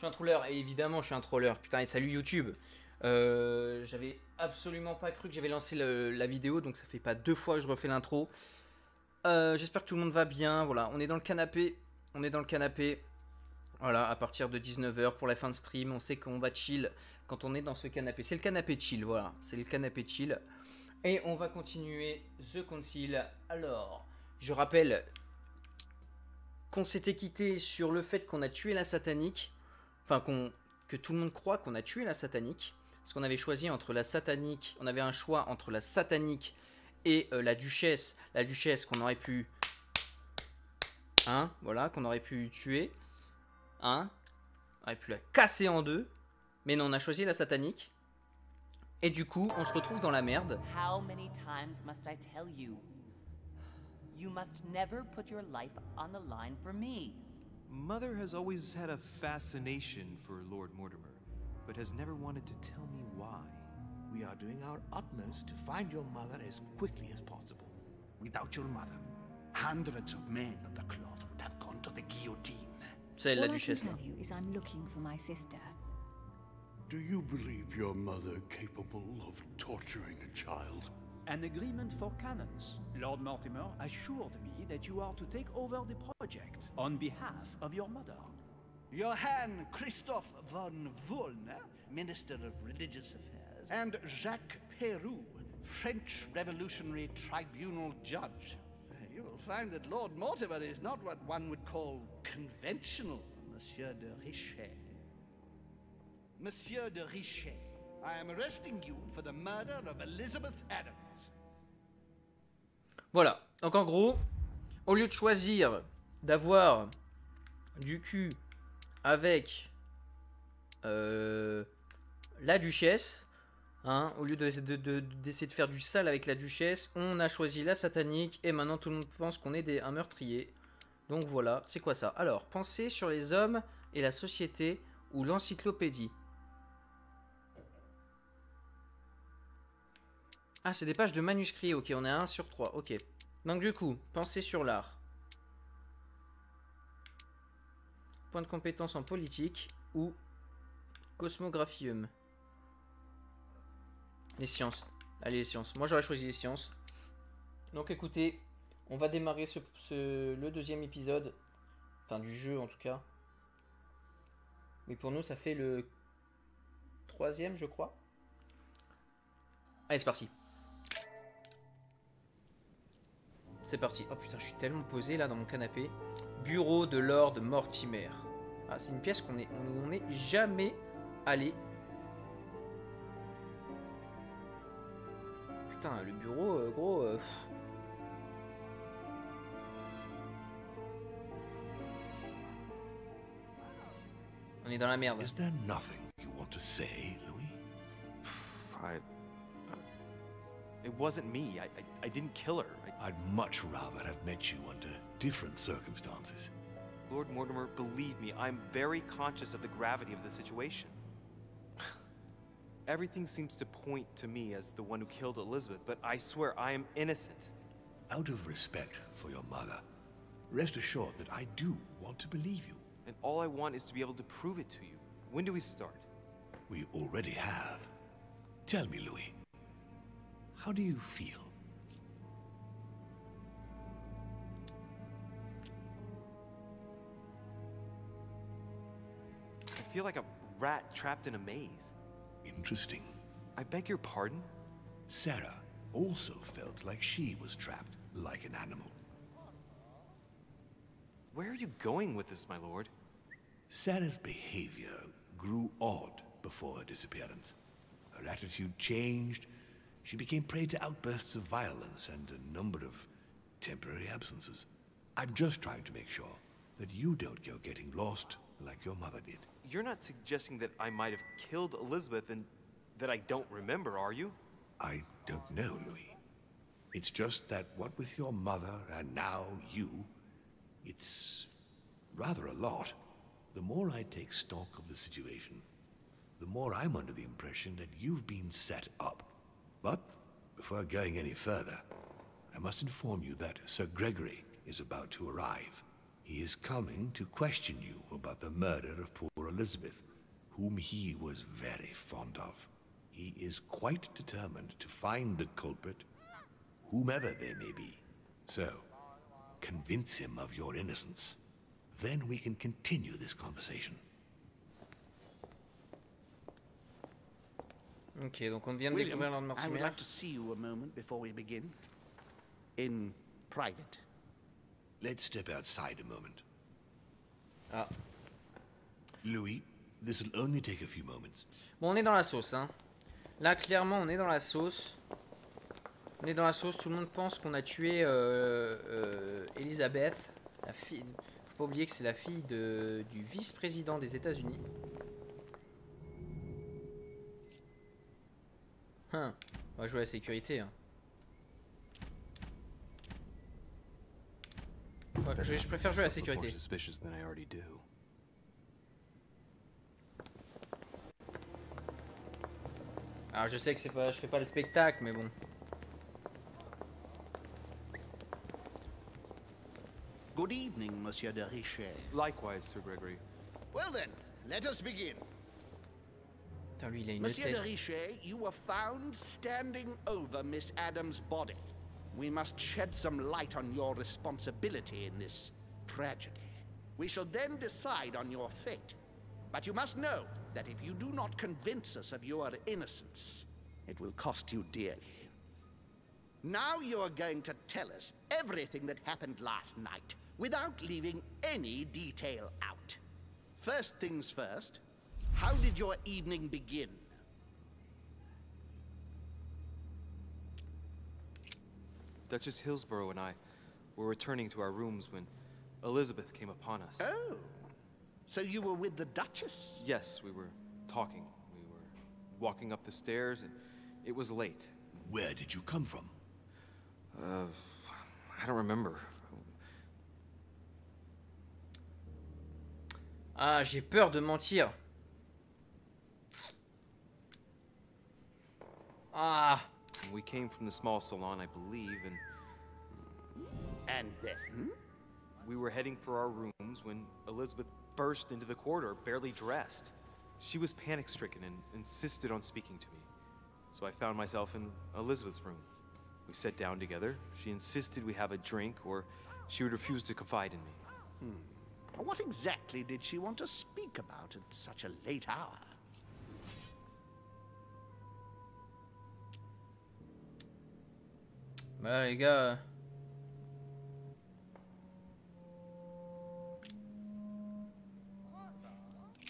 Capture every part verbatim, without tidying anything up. suis un trolleur, et évidemment je suis un trolleur, putain, et salut YouTube. Euh, j'avais absolument pas cru que j'avais lancé le, la vidéo, donc ça fait pas deux fois que je refais l'intro. Euh, j'espère que tout le monde va bien, voilà, on est dans le canapé, on est dans le canapé, voilà, à partir de dix-neuf heures pour la fin de stream, on sait qu'on va chill quand on est dans ce canapé, c'est le canapé chill, voilà, c'est le canapé chill, et on va continuer The Council. Alors, je rappelle qu'on s'était quitté sur le fait qu'on a tué la satanique, enfin qu'on, que tout le monde croit qu'on a tué la satanique, parce qu'on avait choisi entre la satanique, on avait un choix entre la satanique et euh, la duchesse, la duchesse qu'on aurait pu, hein, voilà, qu'on aurait pu tuer, hein, on aurait pu la casser en deux, mais non, on a choisi la satanique, et du coup, on se retrouve dans la merde. How many times must I tell you? You must never put your life on the line for me. Mother has always had a fascination for Lord Mortimer, but has never wanted to tell me why. We are doing our utmost to find your mother as quickly as possible. Without your mother, hundreds of men of the cloth would have gone to the guillotine. Say, la duchesse. All I can tell you is I'm looking for my sister. Do you believe your mother capable of torturing a child? An agreement for cannons. Lord Mortimer assured me that you are to take over the project on behalf of your mother. Johann Christoph von Wollner, Minister of Religious Affairs, and Jacques Perrou, French Revolutionary Tribunal Judge. You will find that Lord Mortimer is not what one would call conventional, Monsieur de Richet. Monsieur de Richet, I am arresting you for the murder of Elizabeth Adams. Voilà, donc en gros, au lieu de choisir d'avoir du cul avec euh, la duchesse, hein, au lieu d'essayer de, de, de, de faire du sale avec la duchesse, on a choisi la satanique et maintenant tout le monde pense qu'on est des, un meurtrier. Donc voilà, c'est quoi ça? Alors, pensez sur les hommes et la société ou l'encyclopédie. Ah, c'est des pages de manuscrits, ok, on est à un sur trois, ok. Donc du coup, pensez sur l'art. Point de compétence en politique ou cosmographium. Les sciences. Allez, les sciences. Moi, j'aurais choisi les sciences. Donc écoutez, on va démarrer ce, ce, le deuxième épisode. Enfin, du jeu, en tout cas. Mais pour nous, ça fait le troisième, je crois. Allez, c'est parti. C'est parti. Oh putain, je suis tellement posé là dans mon canapé. Bureau de Lord Mortimer. Ah, c'est une pièce qu'on est, on, on est jamais allé. Putain, le bureau, euh, gros. Euh... On est dans la merde. Is there nothing you want to say, Louis? I... It wasn't me. I, I, I didn't kill her. I... I'd much rather have met you under different circumstances. Lord Mortimer, believe me, I'm very conscious of the gravity of the situation. Everything seems to point to me as the one who killed Elizabeth, but I swear I am innocent. Out of respect for your mother, rest assured that I do want to believe you. And all I want is to be able to prove it to you. When do we start? We already have. Tell me, Louis. How do you feel? I feel like a rat trapped in a maze. Interesting. I beg your pardon? Sarah also felt like she was trapped like an animal. Where are you going with this, my lord? Sarah's behavior grew odd before her disappearance. Her attitude changed. She became prey to outbursts of violence and a number of temporary absences. I'm just trying to make sure that you don't go getting lost like your mother did. You're not suggesting that I might have killed Elizabeth and that I don't remember, are you? I don't know, Louis. It's just that what with your mother and now you, it's rather a lot. The more I take stock of the situation, the more I'm under the impression that you've been set up. But, before going any further, I must inform you that Sir Gregory is about to arrive. He is coming to question you about the murder of poor Elizabeth, whom he was very fond of. He is quite determined to find the culprit, whomever they may be. So, convince him of your innocence. Then we can continue this conversation. Okay, donc on vient de découvrir Lord Mortimer. I would like to see you a moment before we begin. In private. Let's step outside a moment. Ah. Louis, this will only take a few moments. Bon, on est dans la sauce, hein. Là, clairement, on est dans la sauce. On est dans la sauce. Tout le monde pense qu'on a tué euh, euh, Elizabeth, la fille. Faut pas oublier que c'est la fille de, du vice-président des États-Unis. Hum, on va jouer à la sécurité. Hein. Ouais, je, je préfère jouer à la sécurité. Alors je sais que c'est pas, je fais pas le spectacle, mais bon. Good evening, Monsieur de Richet. Likewise, Sir Gregory. Well then, let us begin. Monsieur de Richet, you were found standing over Miss Adams' body. We must shed some light on your responsibility in this tragedy. We shall then decide on your fate. But you must know that if you do not convince us of your innocence, it will cost you dearly. Now you are going to tell us everything that happened last night, without leaving any detail out. First things first. How did your evening begin? Duchess Hillsborough and I were returning to our rooms when Elizabeth came upon us. Oh, so you were with the Duchess? Yes, we were talking. We were walking up the stairs, and it was late. Where did you come from? Uh, I don't remember. Ah, j'ai peur de mentir. Ah. We came from the small salon, I believe, and... And then? We were heading for our rooms when Elizabeth burst into the corridor, barely dressed. She was panic-stricken and insisted on speaking to me. So I found myself in Elizabeth's room. We sat down together. She insisted we have a drink, or she would refuse to confide in me. Hmm. What exactly did she want to speak about at such a late hour? Bah les gars.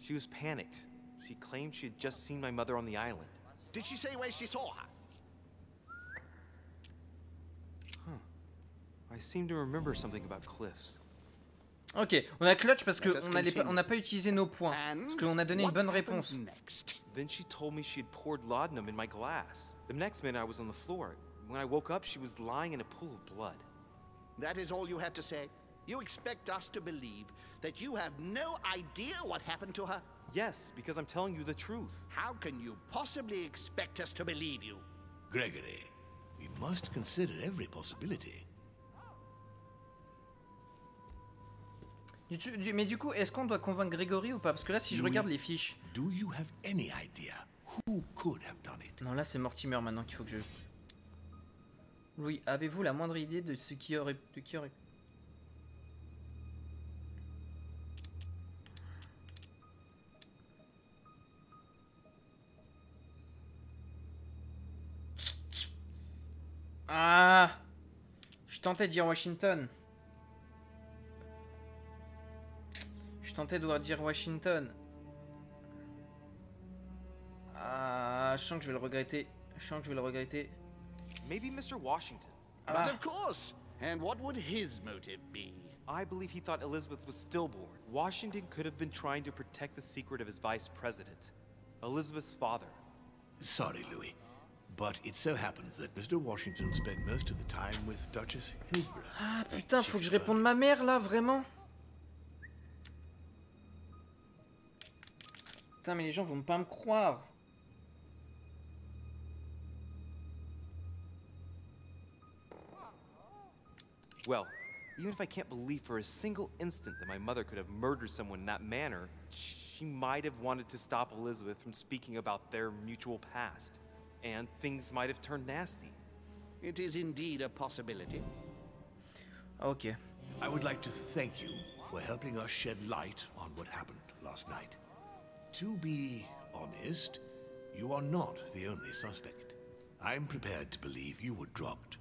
She was panicked. She claimed she had just seen my mother on the island. Did she say where she saw her? Huh. I seem to remember something about cliffs. Ok, on a clutch parce que on allait pas, on n'a pas utilisé nos points parce qu'on a donné une bonne réponse. Then she told me she had poured laudanum in my glass. The next minute I was on the floor. When I woke up, she was lying in a pool of blood. That is all you had to say? You expect us to believe that you have no idea what happened to her? Yes, because I'm telling you the truth. How can you possibly expect us to believe you? Gregory, we must consider every possibility. Du, du, mais du coup, est-ce qu'on doit convaincre Grégory ou pas? Parce que là, si je regarde les fiches... Do you have any idea who could have done it? Non, là, c'est Mortimer maintenant qu'il faut que je... Louis, avez-vous la moindre idée de ce qui aurait... De qui aurait... Ah, je tentais de dire Washington. Je tentais de dire Washington. Ah, je sens que je vais le regretter. Je sens que je vais le regretter. Maybe Mister Washington. Ah. But of course. And what would his motive be? I believe he thought Elizabeth was stillborn. Washington could have been trying to protect the secret of his vice president, Elizabeth's father. Sorry, Louis, but it so happened that Mister Washington spent most of the time with Duchess Hillsborough. Ah putain, faut que je réponde ma mère là, vraiment. Putain, mais les gens vont pas me croire. Well, even if I can't believe for a single instant that my mother could have murdered someone in that manner, she she might have wanted to stop Elizabeth from speaking about their mutual past, and things might have turned nasty. It is indeed a possibility. Okay. I would like to thank you for helping us shed light on what happened last night. To be honest, you are not the only suspect. I'm prepared to believe you were drugged.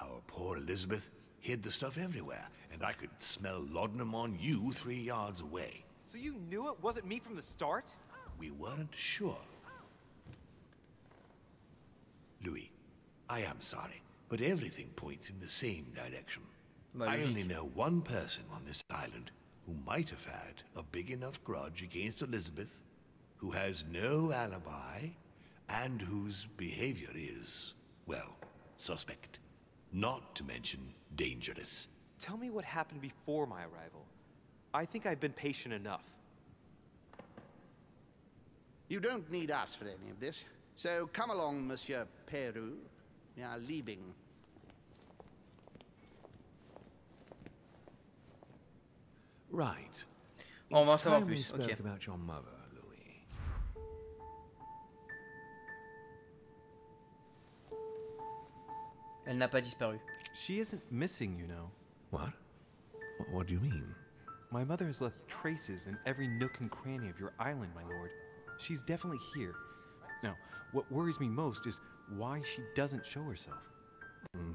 Our poor Elizabeth hid the stuff everywhere, and I could smell laudanum on you three yards away. So you knew it wasn't me from the start? We weren't sure. Louis, I am sorry, but everything points in the same direction. Like I only know one person on this island who might have had a big enough grudge against Elizabeth, who has no alibi, and whose behavior is, well, suspect. Not to mention dangerous. Tell me what happened before my arrival. I think I've been patient enough. You don't need us for any of this. So come along, Monsieur Perrou. We are leaving. Right. On va en savoir plus. Okay. About your mother, Louis. Elle n'a pas disparu. She isn't missing, you know. What? What do you mean? My mother has left traces in every nook and cranny of your island, my lord. She's definitely here. Now, what worries me most is why she doesn't show herself.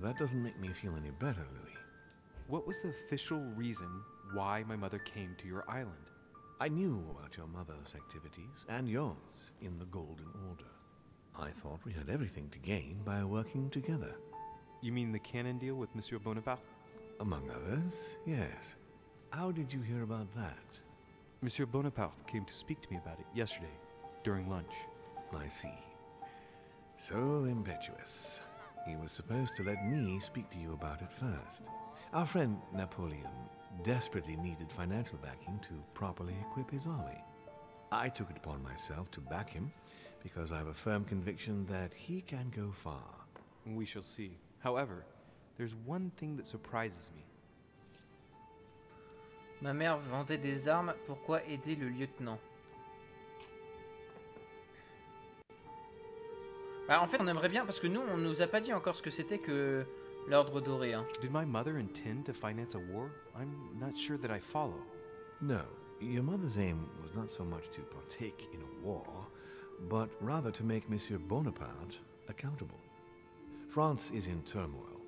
That doesn't make me feel any better, Louis. What was the official reason why my mother came to your island? I knew about your mother's activities, and yours, in the Golden Order. I thought we had everything to gain by working together. You mean the canon deal with Monsieur Bonaparte? Among others, yes. How did you hear about that? Monsieur Bonaparte came to speak to me about it yesterday, during lunch. I see. So impetuous. He was supposed to let me speak to you about it first. Our friend Napoleon desperately needed financial backing to properly equip his army. I took it upon myself to back him because I have a firm conviction that he can go far. We shall see. However, there's one thing that surprises me. Ma mère vendait des armes, pourquoi aider le lieutenant? Bah en fait on aimerait bien parce que nous on nous a pas dit encore ce que c'était que l'ordre doré. Hein. Did my mother intend to finance a war? I'm not sure that I follow. No, your mother's aim was not so much to partake in a war, but rather to make Monsieur Bonaparte accountable. France is in turmoil,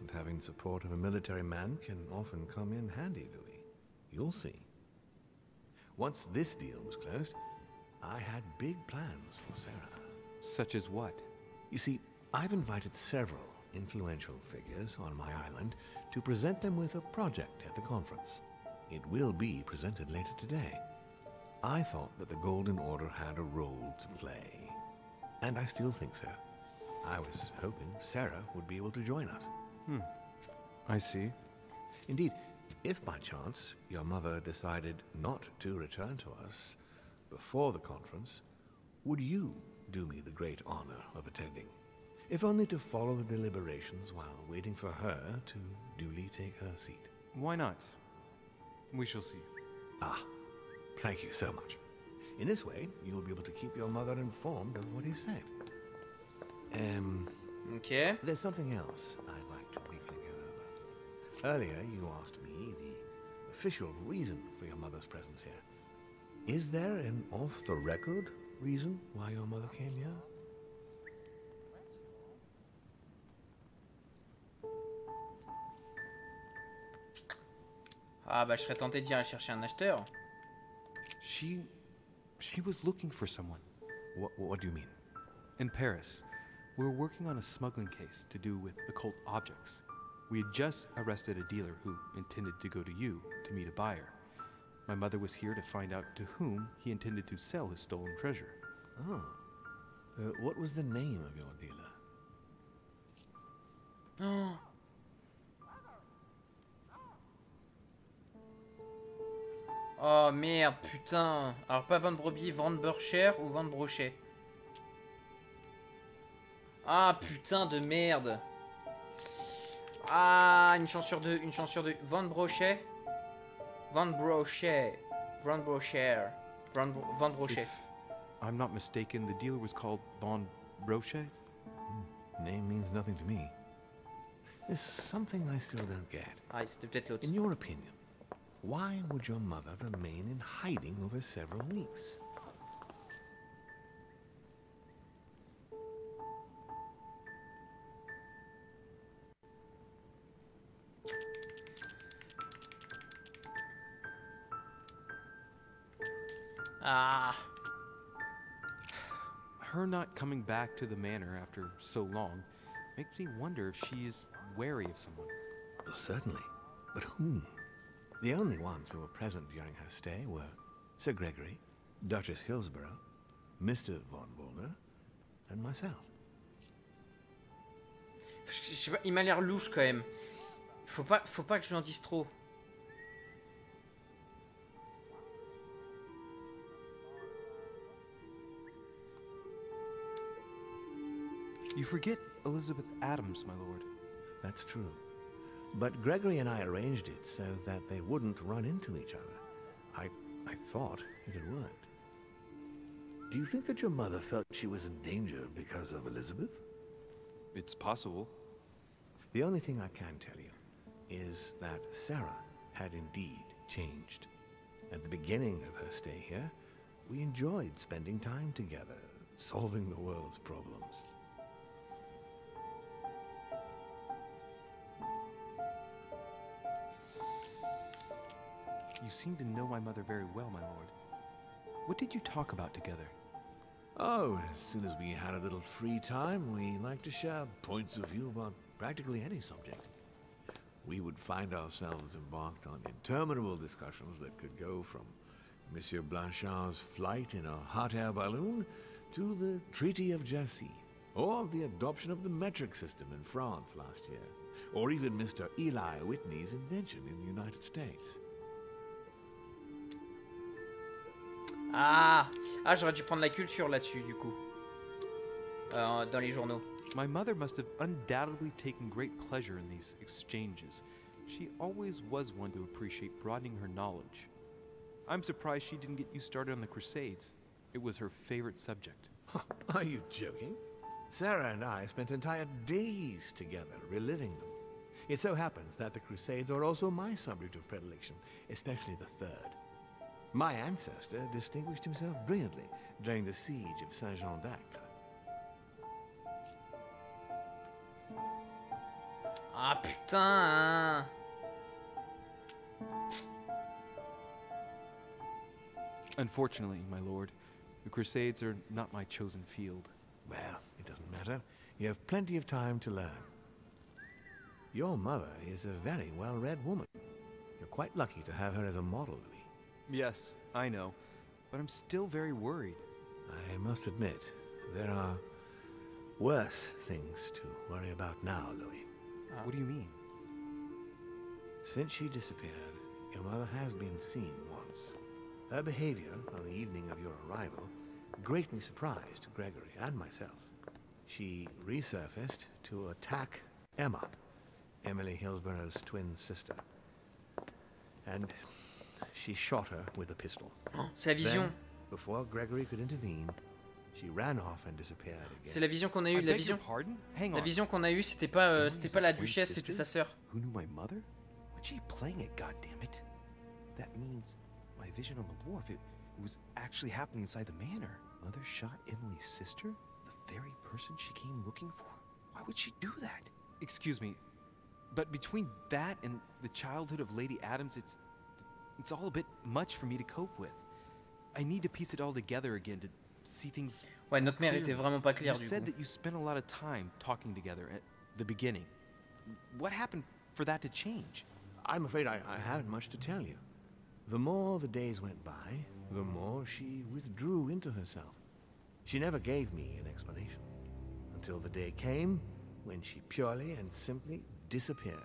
and having the support of a military man can often come in handy, Louis. You'll see. Once this deal was closed, I had big plans for Sarah. Such as what? You see, I've invited several influential figures on my island to present them with a project at the conference. It will be presented later today. I thought that the Golden Order had a role to play, and I still think so. I was hoping Sarah would be able to join us. Hmm. I see. Indeed, if by chance your mother decided not to return to us before the conference, would you do me the great honor of attending? If only to follow the deliberations while waiting for her to duly take her seat. Why not? We shall see. Ah, thank you so much. In this way, you'll be able to keep your mother informed of what he said. Um, okay. There's something else I'd like to briefly go over. Earlier, you asked me the official reason for your mother's presence here. Is there an off-the-record reason why your mother came here? Ah bah je serais tenté d'y aller chercher un acheteur. She, she was looking for someone. What, what do you mean? In Paris, we were working on a smuggling case to do with occult objects. We had just arrested a dealer who intended to go to you to meet a buyer. My mother was here to find out to whom he intended to sell his stolen treasure. Oh. Uh, what was the name of your dealer? Oh. Oh merde, putain. Alors pas Von Brebis, Von Borchette ou Von Borchette. Ah putain de merde. Ah, une chance sur deux, une chance sur deux. Von Borchette. Von Borchette. Von Borchette. Von, Von Borchette. I'm not mistaken, the dealer was called Von Borchette? Mm. Name means nothing to me. There's something I still don't get. In your opinion, why would your mother remain in hiding over several weeks? Ah. Her not coming back to the manor after so long makes me wonder if she is wary of someone. Well, certainly. But whom? The only ones who were present during her stay were Sir Gregory, Duchess Hillsborough, Mister Von Wollner, and myself. Je sais pas, il m'a l'air louche quand même. Faut pas, faut pas que je l'en dise trop. You forget Elizabeth Adams, my lord. That's true. But Gregory and I arranged it so that they wouldn't run into each other. I, I thought it had worked. Do you think that your mother felt she was in danger because of Elizabeth? It's possible. The only thing I can tell you is that Sarah had indeed changed. At the beginning of her stay here, we enjoyed spending time together, solving the world's problems. You seem to know my mother very well, my lord. What did you talk about together? Oh, as soon as we had a little free time, we liked to share points of view about practically any subject. We would find ourselves embarked on interminable discussions that could go from Monsieur Blanchard's flight in a hot air balloon to the Treaty of Jassy, or the adoption of the metric system in France last year, or even Mister Eli Whitney's invention in the United States. Ah, ah j'aurais dû prendre la culture là-dessus du coup. Euh, dans les journaux. My mother must have undoubtedly taken great pleasure in these exchanges. She always was one to appreciate broadening her knowledge. I'm surprised she didn't get you started on the Crusades. It was her favorite subject. Are you joking? Sarah and I spent entire days together reliving them. It so happens that the Crusades are also my subject of predilection, especially the third. My ancestor distinguished himself brilliantly during the siege of Saint-Jean d'Acre. Ah putain! Unfortunately, my lord, the Crusades are not my chosen field. Well, it doesn't matter. You have plenty of time to learn. Your mother is a very well-read woman. You're quite lucky to have her as a model. Yes, I know, but I'm still very worried. I must admit, there are worse things to worry about now, Louis. Uh, what do you mean? Since she disappeared, your mother has been seen once. Her behavior on the evening of your arrival greatly surprised Gregory and myself. She resurfaced to attack Emma, Emily Hillsborough's twin sister. And she shot her with a pistol. Oh, c'est la vision. Then, before Gregory could intervene, she ran off and disappeared again. C'est la vision qu'on a eue. La vision. La vision qu'on a eue, c'était pas, euh, c'était pas la duchesse, c'était sa sœur. Who knew my mother? Was she playing it? God damn it! That means my vision on the wharf. It, it was actually happening inside the manor. Mother shot Emily's sister, the very person she came looking for. Why would she do that? Excuse me, but between that and the childhood of Lady Adams, it's. It's all a bit much for me to cope with. I need to piece it all together again to see things. Ouais, notre mère était vraiment pas claire. You said that you spent a lot of time talking together at the beginning. What happened for that to change? I'm afraid I, I haven't much to tell you. The more the days went by, the more she withdrew into herself. She never gave me an explanation until the day came when she purely and simply disappeared.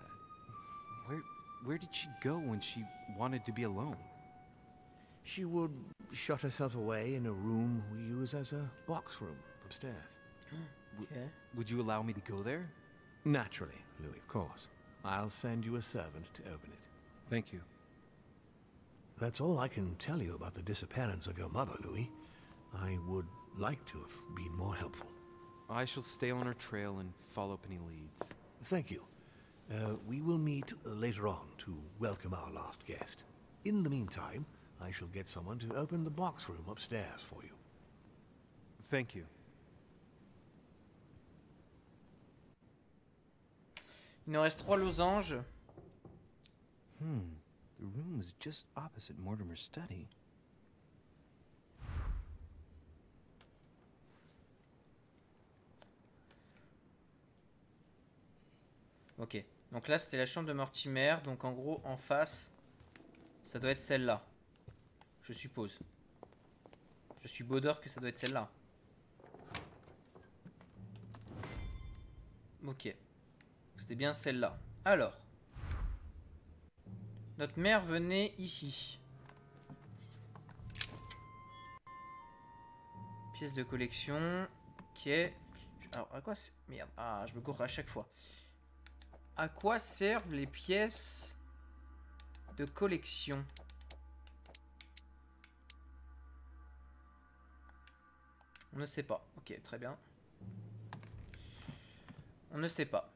Where? Where did she go when she wanted to be alone? She would shut herself away in a room we use as a box room upstairs. Okay. Would you allow me to go there? Naturally, Louis, of course. I'll send you a servant to open it. Thank you. That's all I can tell you about the disappearance of your mother, Louis. I would like to have been more helpful. I shall stay on her trail and follow up any leads. Thank you. Uh, we will meet later on to welcome our last guest. In the meantime, I shall get someone to open the box room upstairs for you. Thank you. Il nous reste trois losanges. Hmm. The room is just opposite Mortimer's study. Ok. Donc là, c'était la chambre de Mortimer. Donc en gros, en face, ça doit être celle-là. Je suppose. Je suis beau d'or que ça doit être celle-là. Ok. C'était bien celle-là. Alors. Notre mère venait ici. Pièce de collection. Ok. Alors, à quoi c'est... Merde. Ah, je me cours à chaque fois. À quoi servent les pièces de collection ? On ne sait pas. Ok, très bien. On ne sait pas.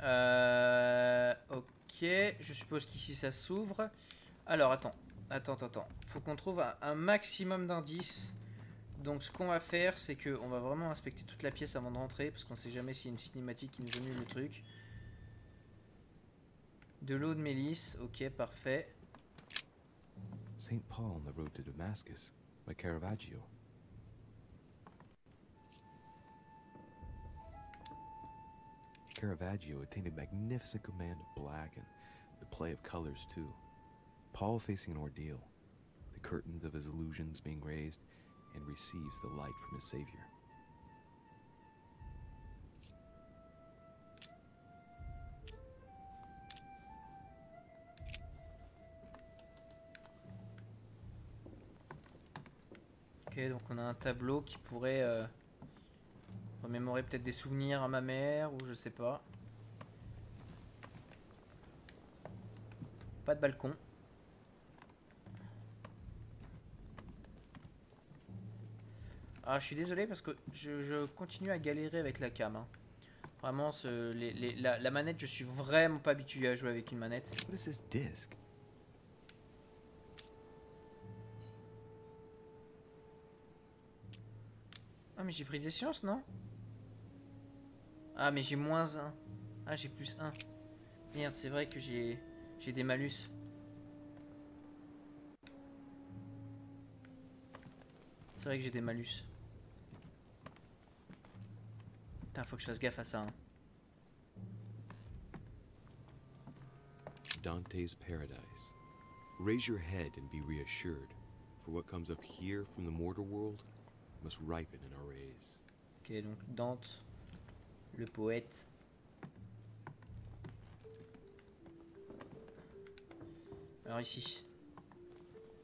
Euh, ok, je suppose qu'ici ça s'ouvre. Alors, attends. Attends, attends. Faut qu'on trouve un, un maximum d'indices. Donc, ce qu'on va faire, c'est qu'on va vraiment inspecter toute la pièce avant de rentrer. Parce qu'on ne sait jamais s'il y a une cinématique qui nous annule le truc. De l'eau de Mélisse, ok, parfait. Saint Paul on the road to Damascus, by Caravaggio. Caravaggio attained a magnificent command of black and the play of colors too. Paul facing an ordeal, the curtains of his illusions being raised, and receives the light from his savior. Ok, donc on a un tableau qui pourrait euh, remémorer peut-être des souvenirs à ma mère ou je sais pas. Pas de balcon. Ah, je suis désolé parce que je, je continue à galérer avec la cam. Hein. Vraiment, ce, les, les, la, la manette, je suis vraiment pas habitué à jouer avec une manette. What is this disc? Mais j'ai pris des sciences, non? Ah, mais j'ai moins un. Ah, j'ai plus un. Merde, c'est vrai que j'ai j'ai des malus. C'est vrai que j'ai des malus. Putain, faut que je fasse gaffe à ça. Hein. Dante's Paradise. Raise your head and be reassured. For what comes up here from the mortal world must ripen in our rays. Ok, donc Dante, le poète. Alors ici,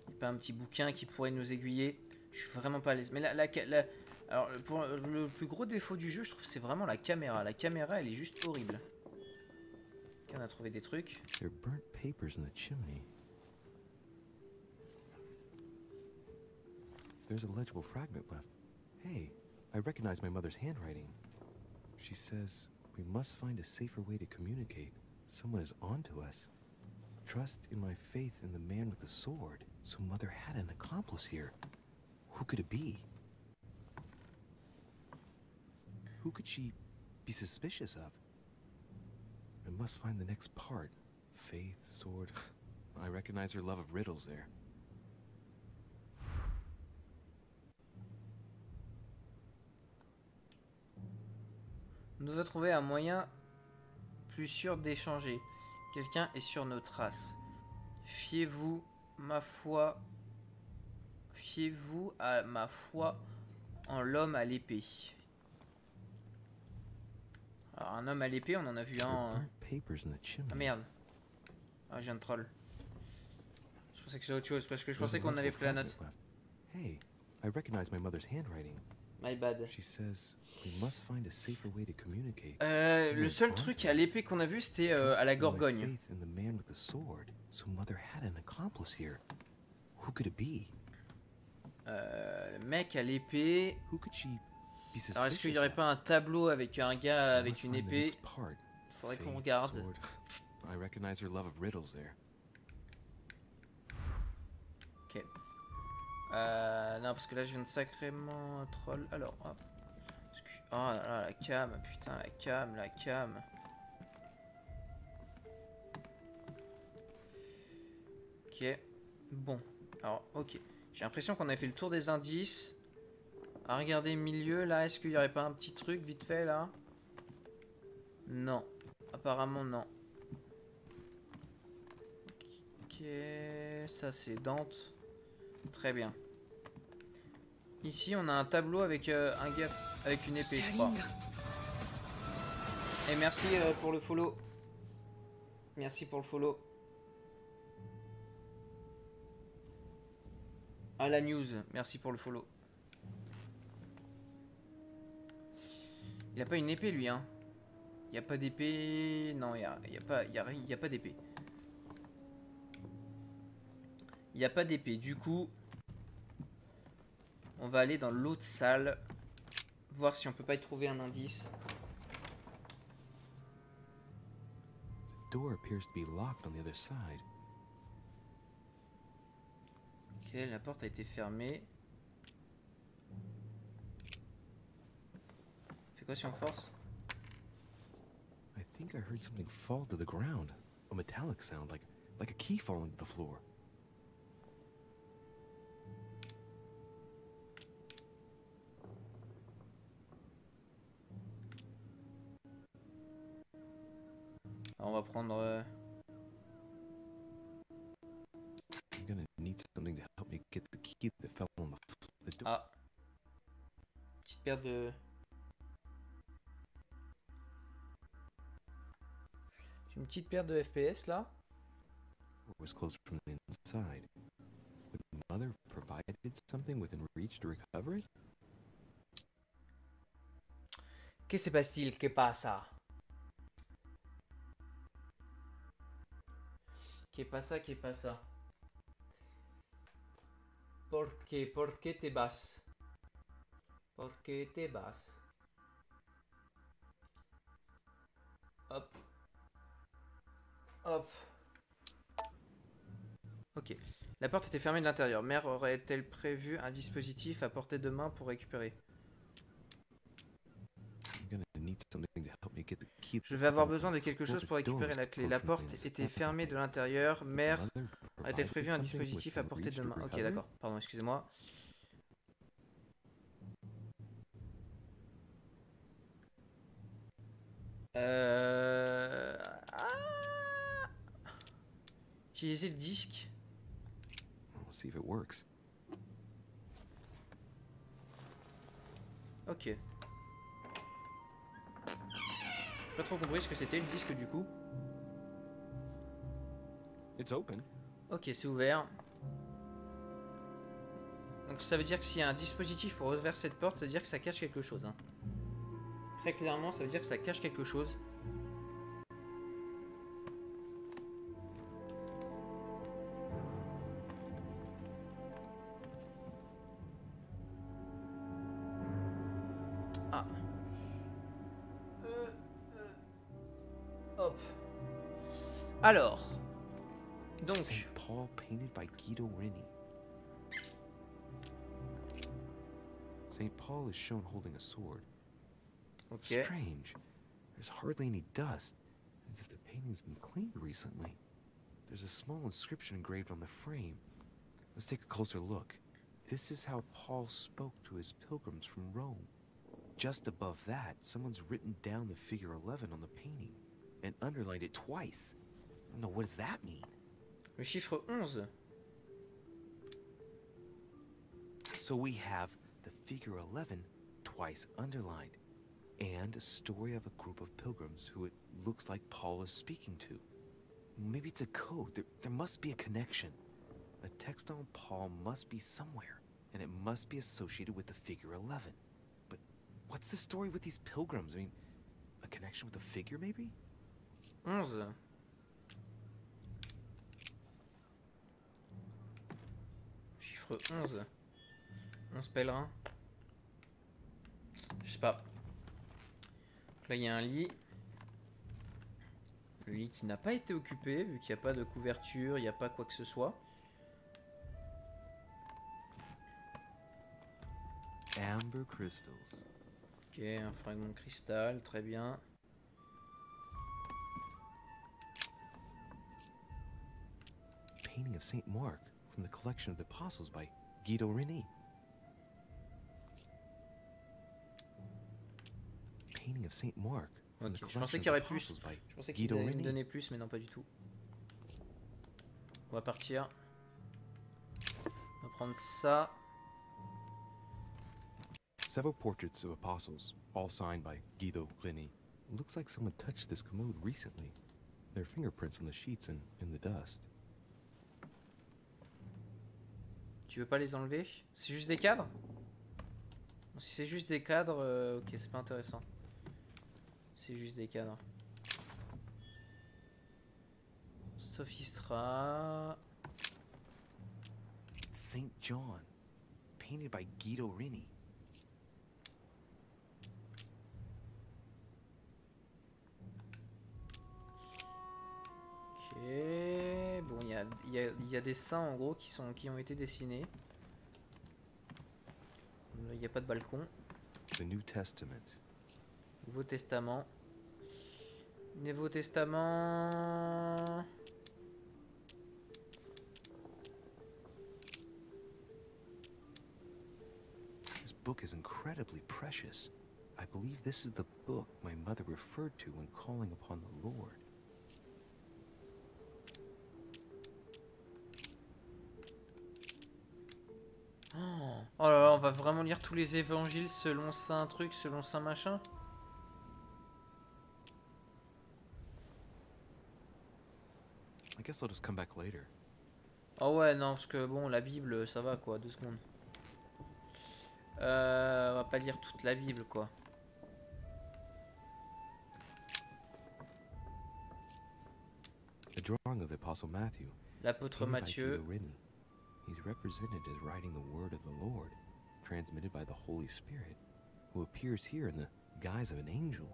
il n'y a pas un petit bouquin qui pourrait nous aiguiller. Je suis vraiment pas à l'aise. Mais la, la, la, alors pour le plus gros défaut du jeu, je trouve, c'est vraiment la caméra. La caméra, elle est juste horrible. Okay, on a trouvé des trucs. There are burnt papers in the chimney. There's a legible fragment left. Hey, I recognize my mother's handwriting. She says, we must find a safer way to communicate. Someone is onto us. Trust in my faith in the man with the sword. So mother had an accomplice here. Who could it be? Who could she be suspicious of? I must find the next part. Faith, sword. I recognize her love of riddles there. On doit trouver un moyen plus sûr d'échanger. Quelqu'un est sur nos traces. Fiez-vous, ma foi. Fiez-vous à ma foi en l'homme à l'épée. Alors, un homme à l'épée, on en a vu un. Ah merde. Ah, je viens de troll. Je pensais que c'était autre chose parce que je pensais qu'on avait pris la note. Hey, I recognize my mother's handwriting. My bad. She says we must find a safer way to communicate. Euh, le seul truc à l'épée qu'on a vu, c'était euh, à la Gorgogne. Euh, le mec à l'épée. Alors est-ce qu'il n'y aurait pas un tableau avec un gars avec une épée? Faudrait qu'on regarde. Ok. Euh, non, parce que là je viens de sacrément troll. Alors, hop. Oh là là, la cam, putain, la cam, la cam. Ok. Bon. Alors, ok. J'ai l'impression qu'on a fait le tour des indices. À regarder milieu, là, est-ce qu'il n'y aurait pas un petit truc vite fait, là? Non. Apparemment, non. Ok. Ça, c'est Dante. Très bien. Ici, on a un tableau avec euh, un gars avec une épée, je crois. Et merci euh, pour le follow. Merci pour le follow. Ah, la news. Merci pour le follow. Il a pas une épée, lui, hein. Il n'y a pas d'épée. Non, il n'y a, y a pas, y a, y a pas d'épée. Il n'y a pas d'épée. Du coup, on va aller dans l'autre salle. Voir si on peut pas y trouver un indice. The door appears to be locked on the other side. Ok, la porte a été fermée. Fais quoi si on force? I think I heard something fall to the ground. A metallic sound, like like a key falling to the floor. Alors on va prendre. Euh... Ah, petite paire de. J'ai une petite paire de F P S là. Que se passe-t-il? Que passe ça? Que pasa, que pasa. ¿Por qué? ¿Por qué te vas? ¿Por qué te vas? Hop. Hop. Ok. La porte était fermée de l'intérieur. Mère aurait-elle prévu un dispositif à portée de main pour récupérer? Je vais avoir besoin de quelque chose pour récupérer la clé. La porte était fermée de l'intérieur. Mère a-t-elle prévu un dispositif à portée de main? Ok, d'accord. Pardon, excusez-moi. Euh... Ah, utiliser le disque. Ok. J'ai pas trop compris ce que c'était le disque du coup. It's open. Ok, c'est ouvert. Donc ça veut dire que s'il y a un dispositif pour ouvrir cette porte, ça veut dire que ça cache quelque chose. Hein. Très clairement, ça veut dire que ça cache quelque chose. Alors, donc. Saint Paul painted by Guido Reni. Saint Paul is shown holding a sword. Okay. Strange. There's hardly any dust, as if the painting's been cleaned recently. There's a small inscription engraved on the frame. Let's take a closer look. This is how Paul spoke to his pilgrims from Rome. Just above that, someone's written down the figure eleven on the painting and underlined it twice. No, what does that mean? Le chiffre onze. So we have the figure eleven twice underlined and a story of a group of pilgrims who it looks like Paul is speaking to. Maybe it's a code. There, there must be a connection. A text on Paul must be somewhere and it must be associated with the figure eleven. What's the story with these pilgrims? I mean, a connection with a figure, maybe? Może. Chiffre onze. onze pèlerins. Je sais pas. Donc là, il y a un lit. Le lit qui n'a pas été occupé, vu qu'il n'y a pas de couverture, il n'y a pas quoi que ce soit. Amber crystals. Ok, un fragment de cristal, très bien. Painting of Saint Mark from the collection of the apostles by Guido Reni. Painting of Saint Mark. Ok, je pensais qu'il y aurait plus. Je pensais qu'il allait me donner plus, mais non, pas du tout. On va partir. On va prendre ça. Several portraits of apostles, all signed by Guido Reni. Looks like someone touched this commode recently. Their fingerprints on the sheets and in the dust. Tu veux pas les enlever? C'est juste des cadres? Si c'est juste des cadres, euh, ok, c'est pas intéressant. C'est juste des cadres. Sophistra. Saint John, painted by Guido Reni. Et bon, il y a, y, a, y a des seins en gros qui, sont, qui ont été dessinés. Il n'y a pas de balcon. The New Testament. Nouveau Testament. Nouveau Testament. This book is incredibly precious. I believe this is the book my mother referred to when calling upon the Lord. Oh là là, on va vraiment lire tous les évangiles selon saint truc, selon saint machin. I guess I'll just come back later. Oh ouais, non, parce que bon, la Bible, ça va quoi, deux secondes. Euh, on va pas lire toute la Bible quoi. The drawing of the Apostle Matthew. L'apôtre Matthieu. He's represented as writing the word of the Lord, transmitted by the Holy Spirit, who appears here in the guise of an angel.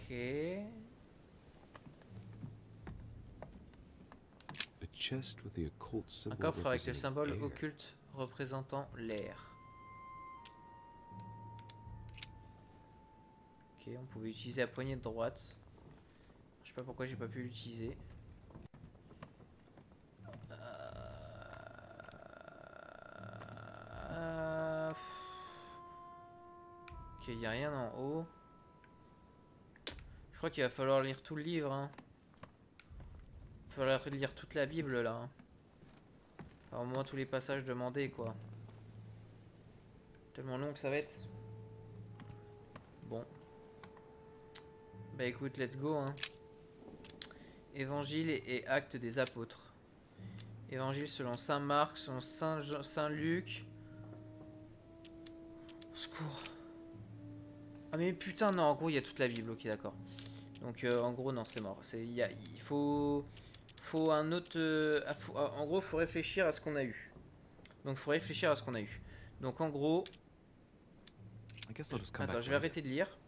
Okay. A chest with the occult symbol. Un coffre avec le symbole occulte représentant l'air. Ok, on pouvait utiliser la poignée de droite. Je sais pas pourquoi j'ai pas pu l'utiliser. Euh... Euh... Ok, il n'y a rien en haut. Je crois qu'il va falloir lire tout le livre. Hein. Il va falloir lire toute la Bible là. Hein. Enfin, au moins tous les passages demandés quoi. Tellement long que ça va être. Bon. Bah écoute, let's go. Hein. Évangile et actes des apôtres. Évangile selon saint Marc, selon saint, saint Luc. Au secours. Ah mais putain, non, en gros, il y a toute la Bible, ok, d'accord. Donc, euh, en gros, non, c'est mort. Il faut, faut un autre... Euh, faut, en gros, il faut réfléchir à ce qu'on a eu. Donc, il faut réfléchir à ce qu'on a eu. Donc, en gros... Attends, je vais arrêter de lire.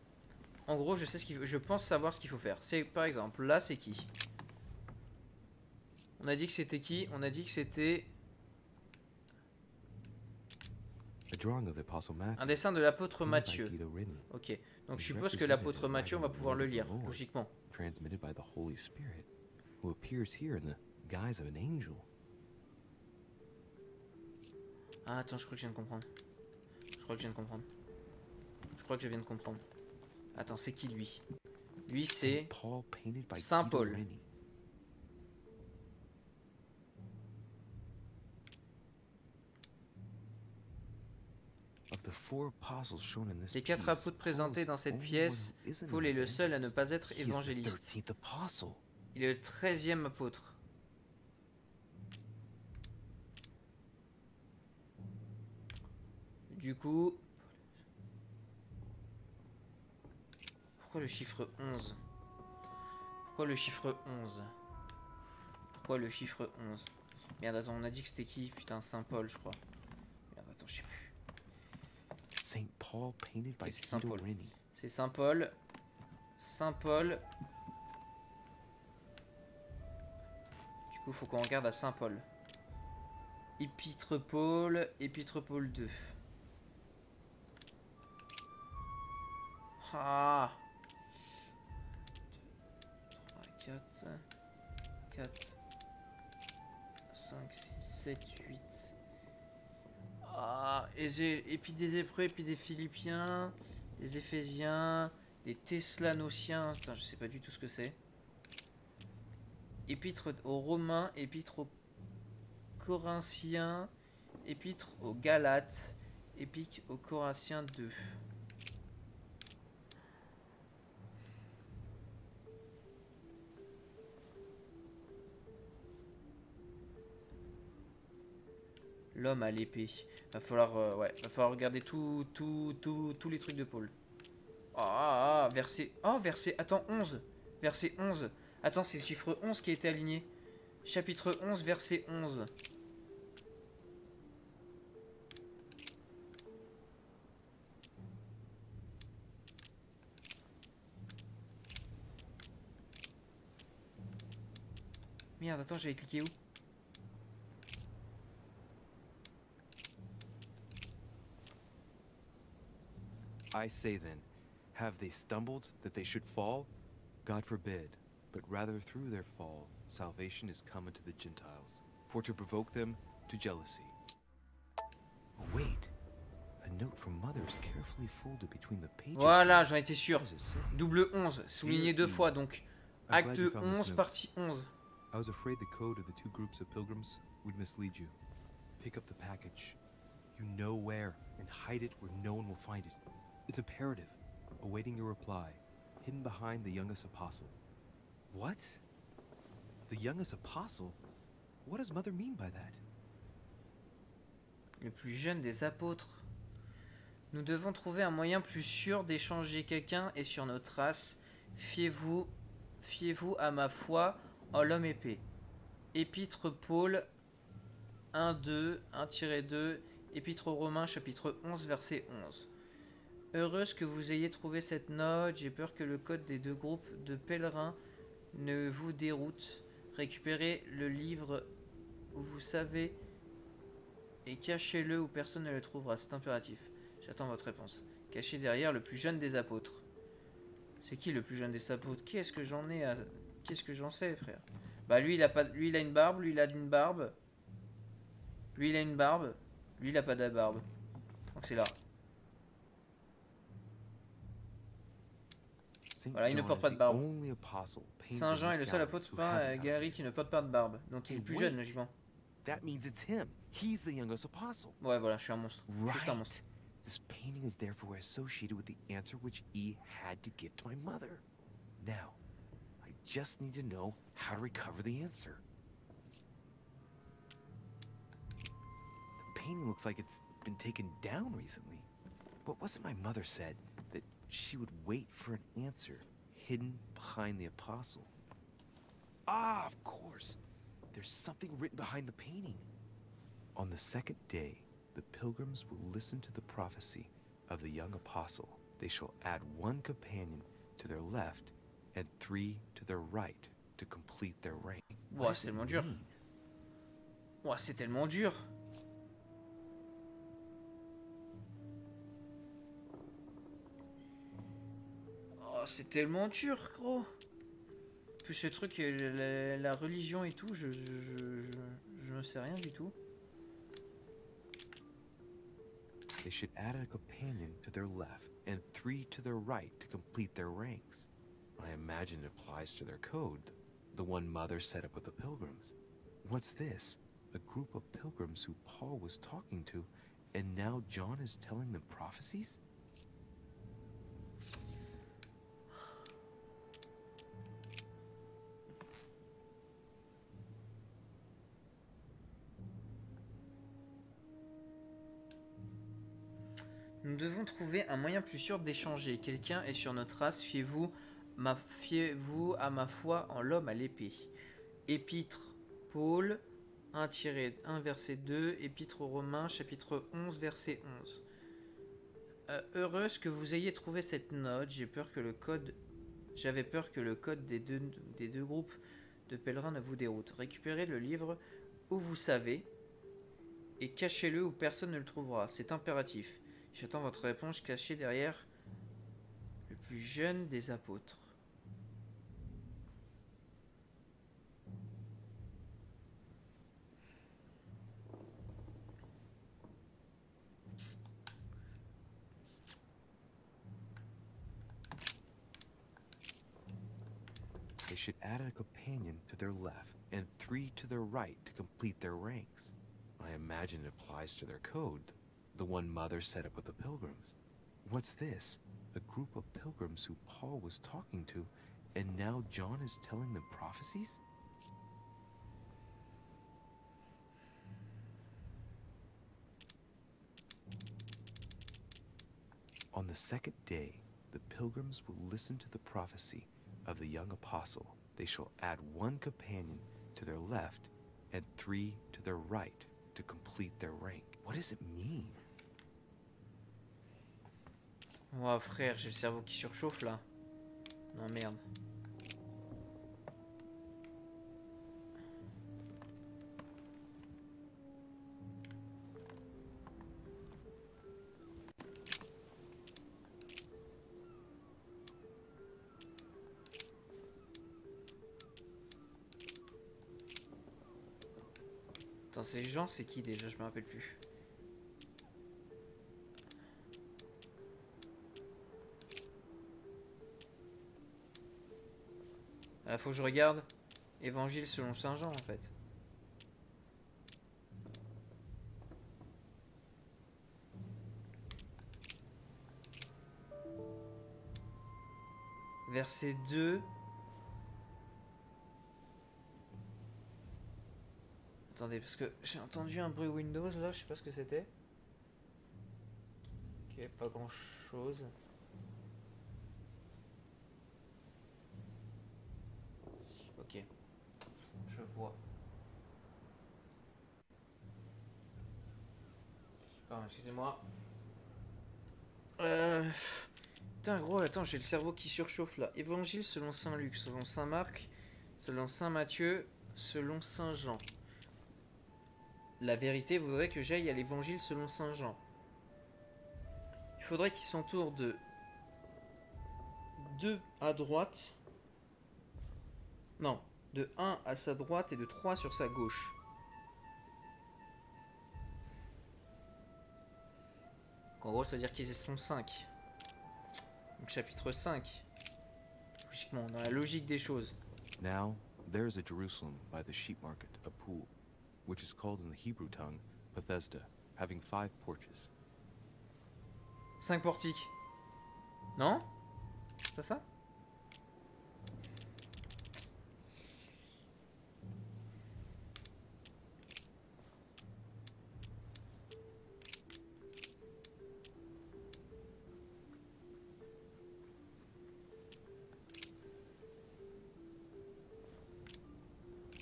En gros, je sais ce qu'il, je pense savoir ce qu'il faut faire. C'est par exemple, là, c'est qui? On a dit que c'était qui? On a dit que c'était un dessin de l'apôtre Matthieu. Ok. Donc je suppose que l'apôtre Matthieu, on va pouvoir le lire logiquement. Ah attends, je crois que je viens de comprendre. Je crois que je viens de comprendre. Je crois que je viens de comprendre. Attends, c'est qui lui? Lui, c'est Saint Paul. Les quatre apôtres présentés dans cette pièce, Paul est le seul à ne pas être évangéliste. Il est le treizième apôtre. du coup... Pourquoi le chiffre onze? Pourquoi le chiffre onze? Pourquoi le chiffre onze? Merde, attends, on a dit que c'était qui? Putain, Saint-Paul, je crois. Merde, attends, je sais plus. C'est Saint-Paul. C'est Saint-Paul. Saint-Paul. Du coup, faut qu'on regarde à Saint-Paul. Épître Paul, Épître Paul deux. Ah. trois, quatre, quatre, cinq, six, sept, huit. Ah, et puis des Hébreux, et puis des Philippiens, des Éphésiens, des Thessaloniciens. Putain, je sais pas du tout ce que c'est. Épître aux Romains, épître aux Corinthiens, épître aux Galates, épître aux Corinthiens deux. L'homme à l'épée. Va falloir, euh, ouais, va falloir regarder tout, tout, tout, tous les trucs de Paul. Ah, oh, verset... Oh, verset... Attends, onze. Verset onze. Attends, c'est le chiffre onze qui a été aligné. Chapitre onze, verset onze. Merde, attends, j'avais cliqué où ? I say then, have they stumbled that they should fall? God forbid, but rather through their fall, salvation is come unto the Gentiles, for to provoke them to jealousy. Oh, wait, a note from mother is carefully folded between the pages. Voilà, j'en étais sûr. Double onze, souligné deux fois, donc acte onze, partie onze. I was afraid the code of the two groups of pilgrims would mislead you. Pick up the package, you know where, and hide it where no one will find it. It's imperative, awaiting your reply, hidden behind the youngest apostle. What? The youngest apostle? What does mother mean by that? Le plus jeune des apôtres. Nous devons trouver un moyen plus sûr d'échanger quelqu'un et sur nos traces. Fiez-vous, fiez-vous à ma foi en l'homme épée. Épître Paul un deux, un tiret deux, Épître aux Romains, chapitre onze, verset onze. Heureuse que vous ayez trouvé cette note, j'ai peur que le code des deux groupes de pèlerins ne vous déroute. Récupérez le livre où vous savez et cachez-le où personne ne le trouvera, c'est impératif. J'attends votre réponse. Cachez derrière le plus jeune des apôtres. C'est qui le plus jeune des apôtres? Qu'est-ce que j'en ai à... Qu'est-ce que j'en sais, frère? Bah lui il a pas... Lui il a une barbe, lui il a une barbe. Lui il a une barbe, lui il a pas de barbe. Donc c'est là. Voilà, il ne porte pas de barbe. Saint Jean est le seul apôtre par uh, Galerie qui ne porte pas de barbe. Donc il est plus jeune, logiquement. Ouais, voilà, je suis un monstre. Juste un monstre. This painting is therefore associated with the answer which E had to give to my mother. Now, I just need to know how to recover the answer. The painting looks like it's been taken down recently. What was it my mother said? She would wait for an answer hidden behind the apostle. Ah, of course. There's something written behind the painting. On the second day, the pilgrims will listen to the prophecy of the young apostle. They shall add one companion to their left and three to their right to complete their rank. Wow, c'est tellement dur. Wow, c'est tellement dur. C'est tellement dur, gros. Plus ce truc, la, la religion et tout, je, je, je, je, je ne sais rien du tout. They should add a companion to their left and three to their right to complete their ranks. I imagine it applies to their code, the one mother set up with the pilgrims. What's this? A group of pilgrims who Paul was talking to, and now John is telling them prophecies? Nous devons trouver un moyen plus sûr d'échanger. Quelqu'un est sur notre race, fiez-vous ma, fiez-vous à ma foi en l'homme à l'épée. Épître Paul, un tiret un, verset deux, Épître aux Romains, chapitre onze, verset onze. Euh, heureuse que vous ayez trouvé cette note, j'ai peur que le code... J'avais peur que le code des deux, des deux groupes de pèlerins ne vous déroute. Récupérez le livre où vous savez et cachez-le où personne ne le trouvera. C'est impératif. J'attends votre réponse cachée derrière le plus jeune des apôtres. They should add a companion to their left and three to their right to complete their ranks. I imagine it applies to their code, the one Mother set up with the pilgrims. What's this? A group of pilgrims who Paul was talking to, and now John is telling them prophecies? On the second day, the pilgrims will listen to the prophecy of the young apostle. They shall add one companion to their left and three to their right to complete their rank. What does it mean? Wow, frère, j'ai le cerveau qui surchauffe là. Non, merde. Attends, ces gens, c'est qui déjà? Je me rappelle plus. Ah, faut que je regarde Évangile selon Saint Jean en fait. Verset deux. Attendez, parce que j'ai entendu un bruit Windows là, je sais pas ce que c'était. Ok, pas grand chose. Ok, je vois. Pardon, excusez-moi. Euh... Putain gros, attends, j'ai le cerveau qui surchauffe là. Évangile selon Saint Luc, selon Saint Marc, selon Saint Matthieu, selon Saint Jean. La vérité voudrait que j'aille à l'évangile selon Saint Jean. Il faudrait qu'il s'entoure de deux à droite. Non, de un à sa droite et de trois sur sa gauche. En gros, ça veut dire qu'ils sont cinq. Donc chapitre cinq. Logiquement, dans la logique des choses. Now, there is a Jerusalem by the sheep market, a pool, which is called in the Hebrew tongue, Bethesda, having five porches. Cinq portiques. Non? C'est pas ça?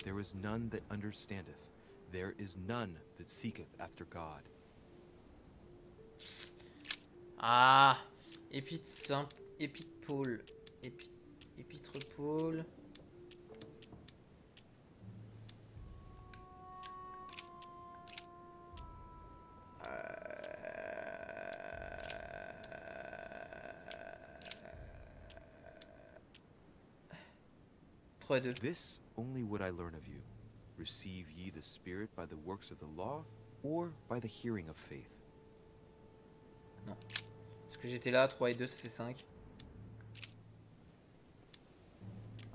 There is none that understandeth. There is none that seeketh after God. Ah, Épître Saint, Épître Paul, Épi, Épître Paul. Euh... trois deux. This only would I learn of you. Receive ye the Spirit by the works of the law, or by the hearing of faith. Non. Parce que j'étais là, trois et deux, ça fait cinq.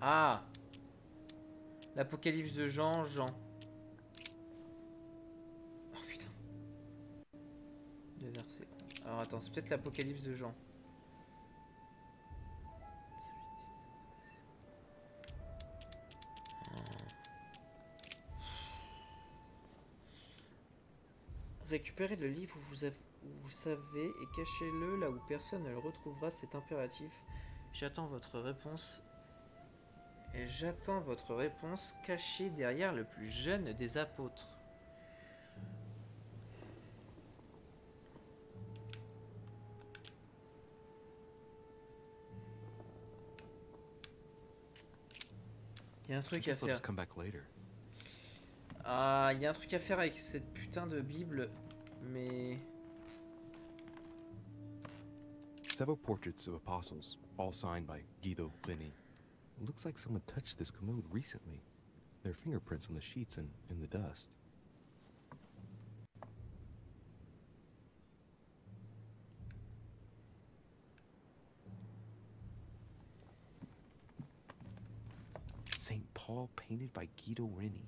Ah! L'Apocalypse de Jean, Jean. Oh putain. Deux versets. Alors attends, c'est peut-être l'Apocalypse de Jean. Récupérez le livre où vous, avez, où vous savez et cachez-le là où personne ne le retrouvera, c'est impératif. J'attends votre réponse. Et j'attends votre réponse cachée derrière le plus jeune des apôtres. Il y a un truc à faire. Ah, il y a un truc à faire avec cette putain de Bible, mais... Several portraits of apostles, all signed by Guido Reni. Looks like someone touched this commode recently. Their fingerprints on the sheets and in the dust. Saint Paul painted by Guido Reni.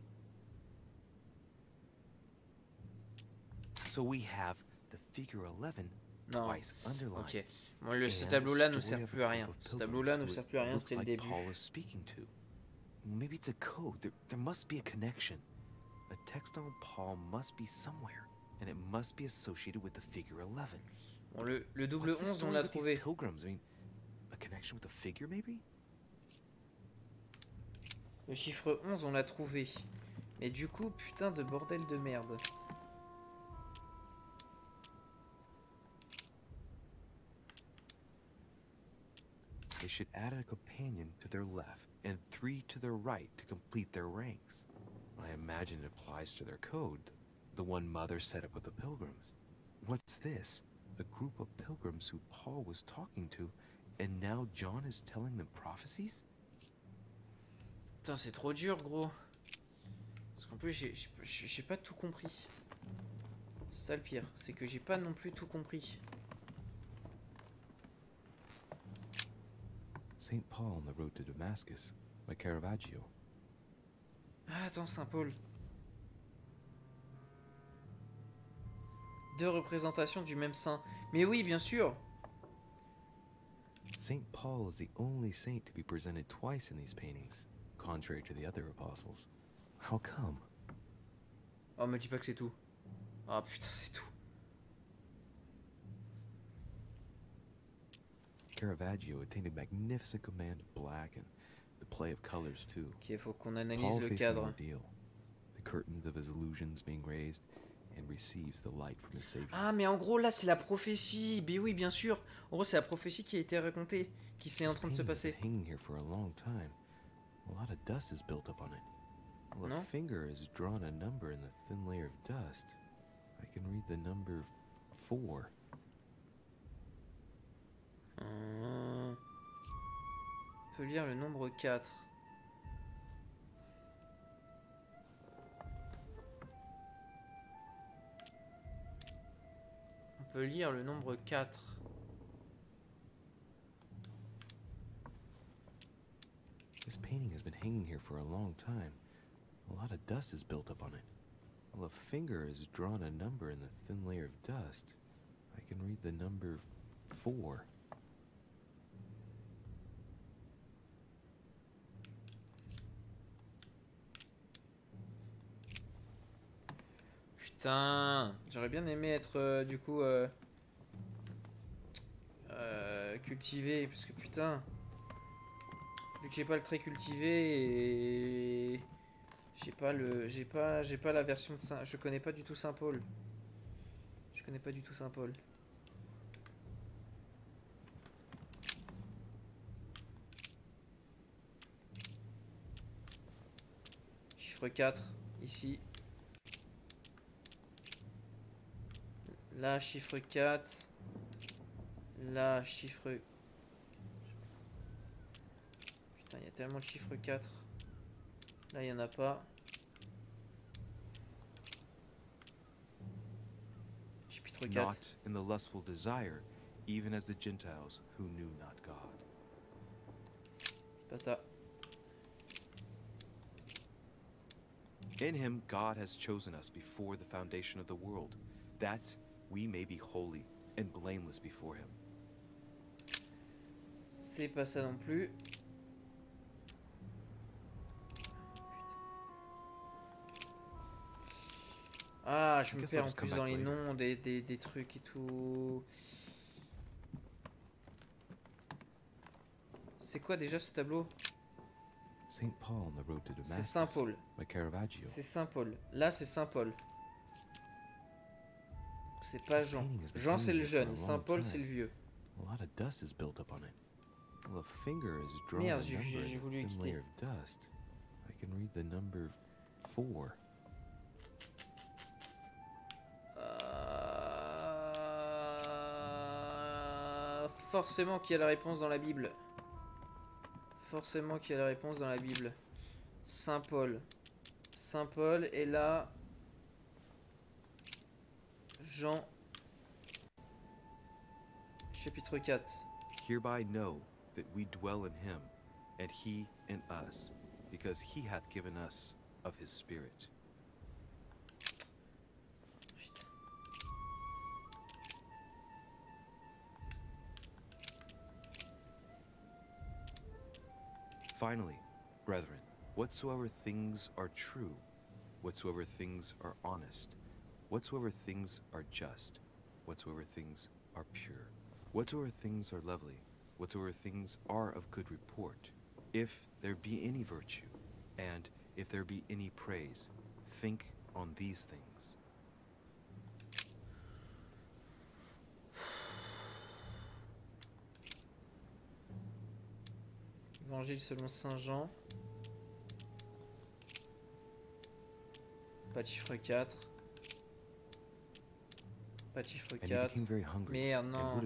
So we have the figure eleven twice underlined. Okay. Bon, le, ce tableau-là ne sert plus à rien. Ce tableau-là ne sert plus à rien. C'était le début. Maybe it's a code. There, there must be a connection. The text on Paul must be somewhere, and it must be associated with the figure eleven. Bon, le, le double onze, on l'a trouvé. Pilgrims? I mean, a connection with the figure, maybe? Le chiffre onze, on l'a trouvé. Mais du coup, putain de bordel de merde. They should add a companion to their left and three to their right to complete their ranks. I imagine it applies to their code, the one Mother set up with the pilgrims. What's this? A group of pilgrims who Paul was talking to, and now John is telling them prophecies? Putain, c'est trop dur, gros. Parce qu'en plus, j'ai j'ai pas tout compris. C'est ça le pire, c'est que j'ai pas non plus tout compris. Saint Paul on the road to Damascus, by Caravaggio. Ah, attends, Saint Paul. Deux représentations du même saint. Mais oui, bien sûr. Saint Paul is the only saint to be presented twice in these paintings, contrary to the other apostles. How come? Oh, me dis pas que c'est tout. Ah, putain, c'est tout. Caravaggio attained a magnificent command of black and the play of colors too. Okay, faut qu'on analyse Paul le cadre. Ordeal, the curtains of his illusions being raised and receives the light from his Savior. Ah, mais en gros là c'est la prophétie. Mais oui, bien sûr. En gros c'est la prophétie qui a été racontée, qui s'est en train de se passer. Hanging here for a long time. A lot of dust is built up on it. Well, a finger has drawn a number in the thin layer of dust. I can read the number four. On peut lire le nombre quatre. On peut lire le nombre quatre. This painting has been hanging here for a long time. A lot of dust is built up on it. Well, a finger has drawn a number in the thin layer of dust. I can read the number four. Putain, j'aurais bien aimé être euh, du coup euh, euh, cultivé, parce que putain, vu que j'ai pas le trait cultivé et j'ai pas le, j'ai pas, j'ai pas la version de Saint, je connais pas du tout Saint Paul, je connais pas du tout Saint Paul. Chiffre quatre ici. Là, chiffre quatre. Là, chiffre... Putain, il y a tellement de chiffres quatre. Là, il n'y en a pas. Chiffre quatre. Not in the lustful desire, even as the Gentiles who knew not God. C'est pas ça. In him, God has chosen us before the foundation of the world. That's we may be holy and blameless before him. C'est pas ça non plus. Ah, je me perds en plus dans les noms des, des, des trucs et tout. C'est quoi déjà ce tableau? C'est Saint-Paul. C'est Saint-Paul. Là, c'est Saint-Paul. C'est pas Jean. Jean, c'est le jeune. Saint-Paul, c'est le vieux. Merde, j'ai voulu quitter. Euh... Forcément qu'il y a la réponse dans la Bible. Forcément qu'il y a la réponse dans la Bible. Saint Paul. Saint Paul est là. Jean. Chapitre quatre. Hereby know that we dwell in him, and he in us, because he hath given us of his spirit. Finally, brethren, whatsoever things are true, whatsoever things are honest, whatsoever things are just, whatsoever things are pure, whatsoever things are lovely, whatsoever things are of good report, if there be any virtue, and if there be any praise, think on these things. Évangile selon Saint Jean. Pas de chiffre quatre. Pas de chiffre quatre. Merde, non.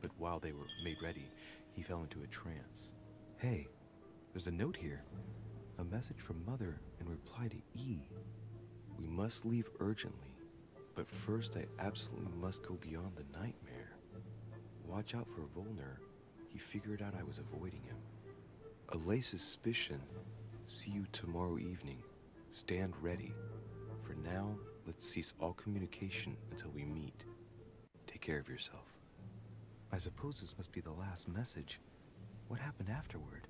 But while they were made ready, he fell into a trance. Hey, there's a note here. A message from Mother in reply to E. We must leave urgently, but first I absolutely must go beyond the nightmare. Watch out for Wollner. He figured out I was avoiding him. A lay suspicion. See you tomorrow evening. Stand ready. For now, let's cease all communication until we meet. Take care of yourself. I suppose this must be the last message. What happened afterward?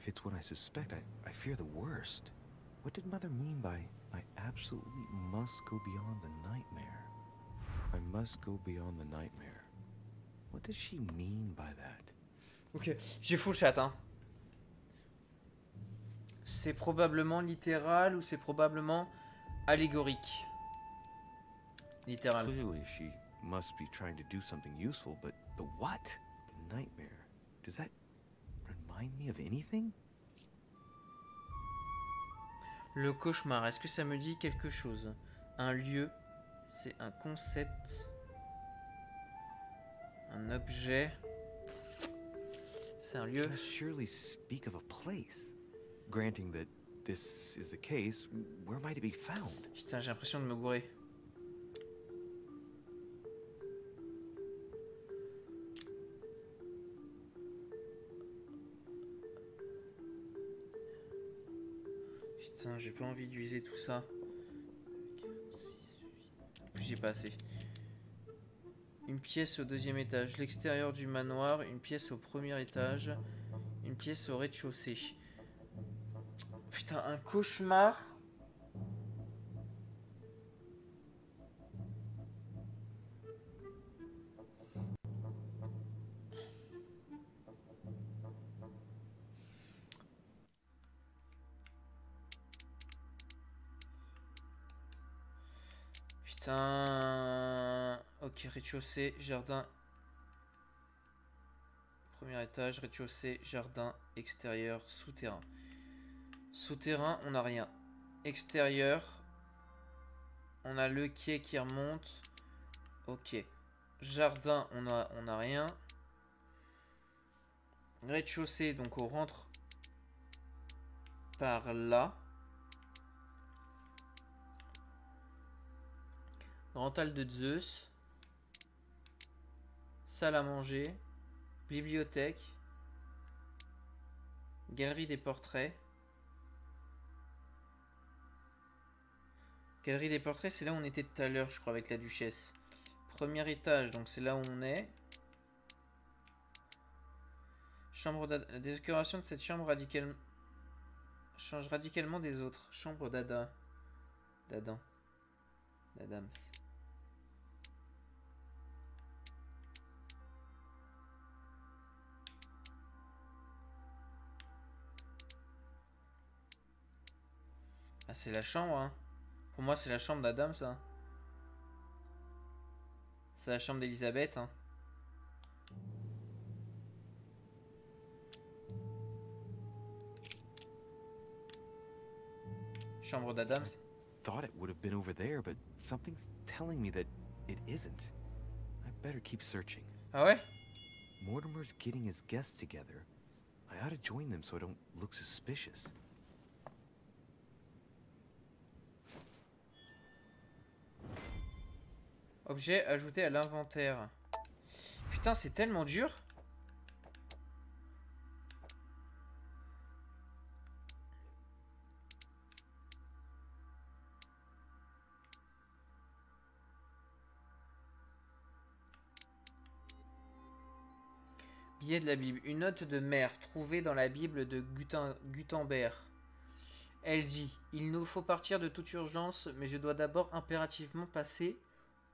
If it's what I suspect, I, I fear the worst. What did Mother mean by, I absolutely must go beyond the nightmare? I must go beyond the nightmare. What does she mean by that? Ok, j'ai fou le chat, hein. C'est probablement littéral ou c'est probablement allégorique. Littéral. Clearly, she... must be trying to do something useful, but the what? The nightmare. Does that remind me of anything? Le cauchemar, est-ce que ça me dit quelque chose? Un lieu, c'est un concept. Un objet. C'est un lieu. I surely speak of a place. Granting that this is the case, where might it be found? Putain, j'ai l'impression de me gourer. J'ai pas envie d'user tout ça. J'ai pas assez. Une pièce au deuxième étage, l'extérieur du manoir, une pièce au premier étage, une pièce au rez-de-chaussée. Putain, un cauchemar. Ok, rez-de-chaussée, jardin. Premier étage, rez-de-chaussée, jardin, extérieur, souterrain. Souterrain, on n'a rien. Extérieur, on a le quai qui remonte. Ok. Jardin, on n'a on a rien. Rez-de-chaussée, donc on rentre par là. Rental de Zeus, salle à manger, bibliothèque, galerie des portraits. Galerie des portraits, c'est là où on était tout à l'heure, je crois, avec la duchesse. Premier étage, donc c'est là où on est. Chambre d'ada. La décoration de cette chambre radicale... change radicalement des autres. Chambre d'Ada. D'Adam. Adams. Ah, c'est la chambre, hein. Pour moi, c'est la chambre d'Adams, ça. Hein. C'est la chambre d'Elisabeth, hein. Chambre d'Adams. Thought it would have been over there, but something's telling me that it isn't. I better keep searching. Ah ouais? Mortimer's getting his guests together. I ought to join them so I don't look suspicious. Objet ajouté à l'inventaire. Putain, c'est tellement dur. Billet de la Bible. Une note de mère trouvée dans la Bible de Gutenberg. Elle dit « Il nous faut partir de toute urgence, mais je dois d'abord impérativement passer...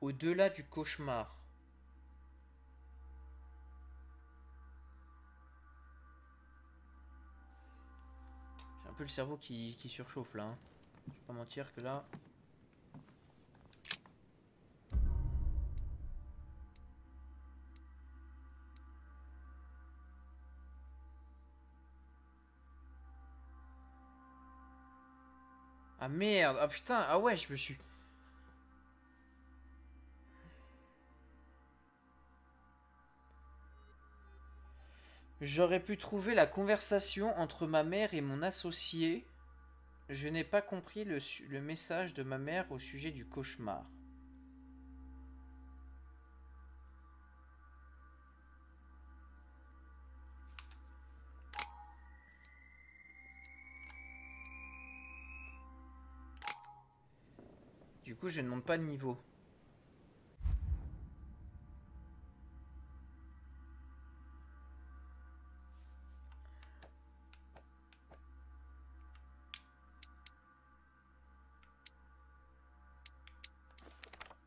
au-delà du cauchemar. J'ai un peu le cerveau qui, qui surchauffe là. Hein. Je vais pas mentir que là... Ah merde! Ah putain! Ah ouais, je me suis... J'aurais pu trouver la conversation entre ma mère et mon associé. Je n'ai pas compris le, le message de ma mère au sujet du cauchemar. Du coup, je ne monte pas de niveau.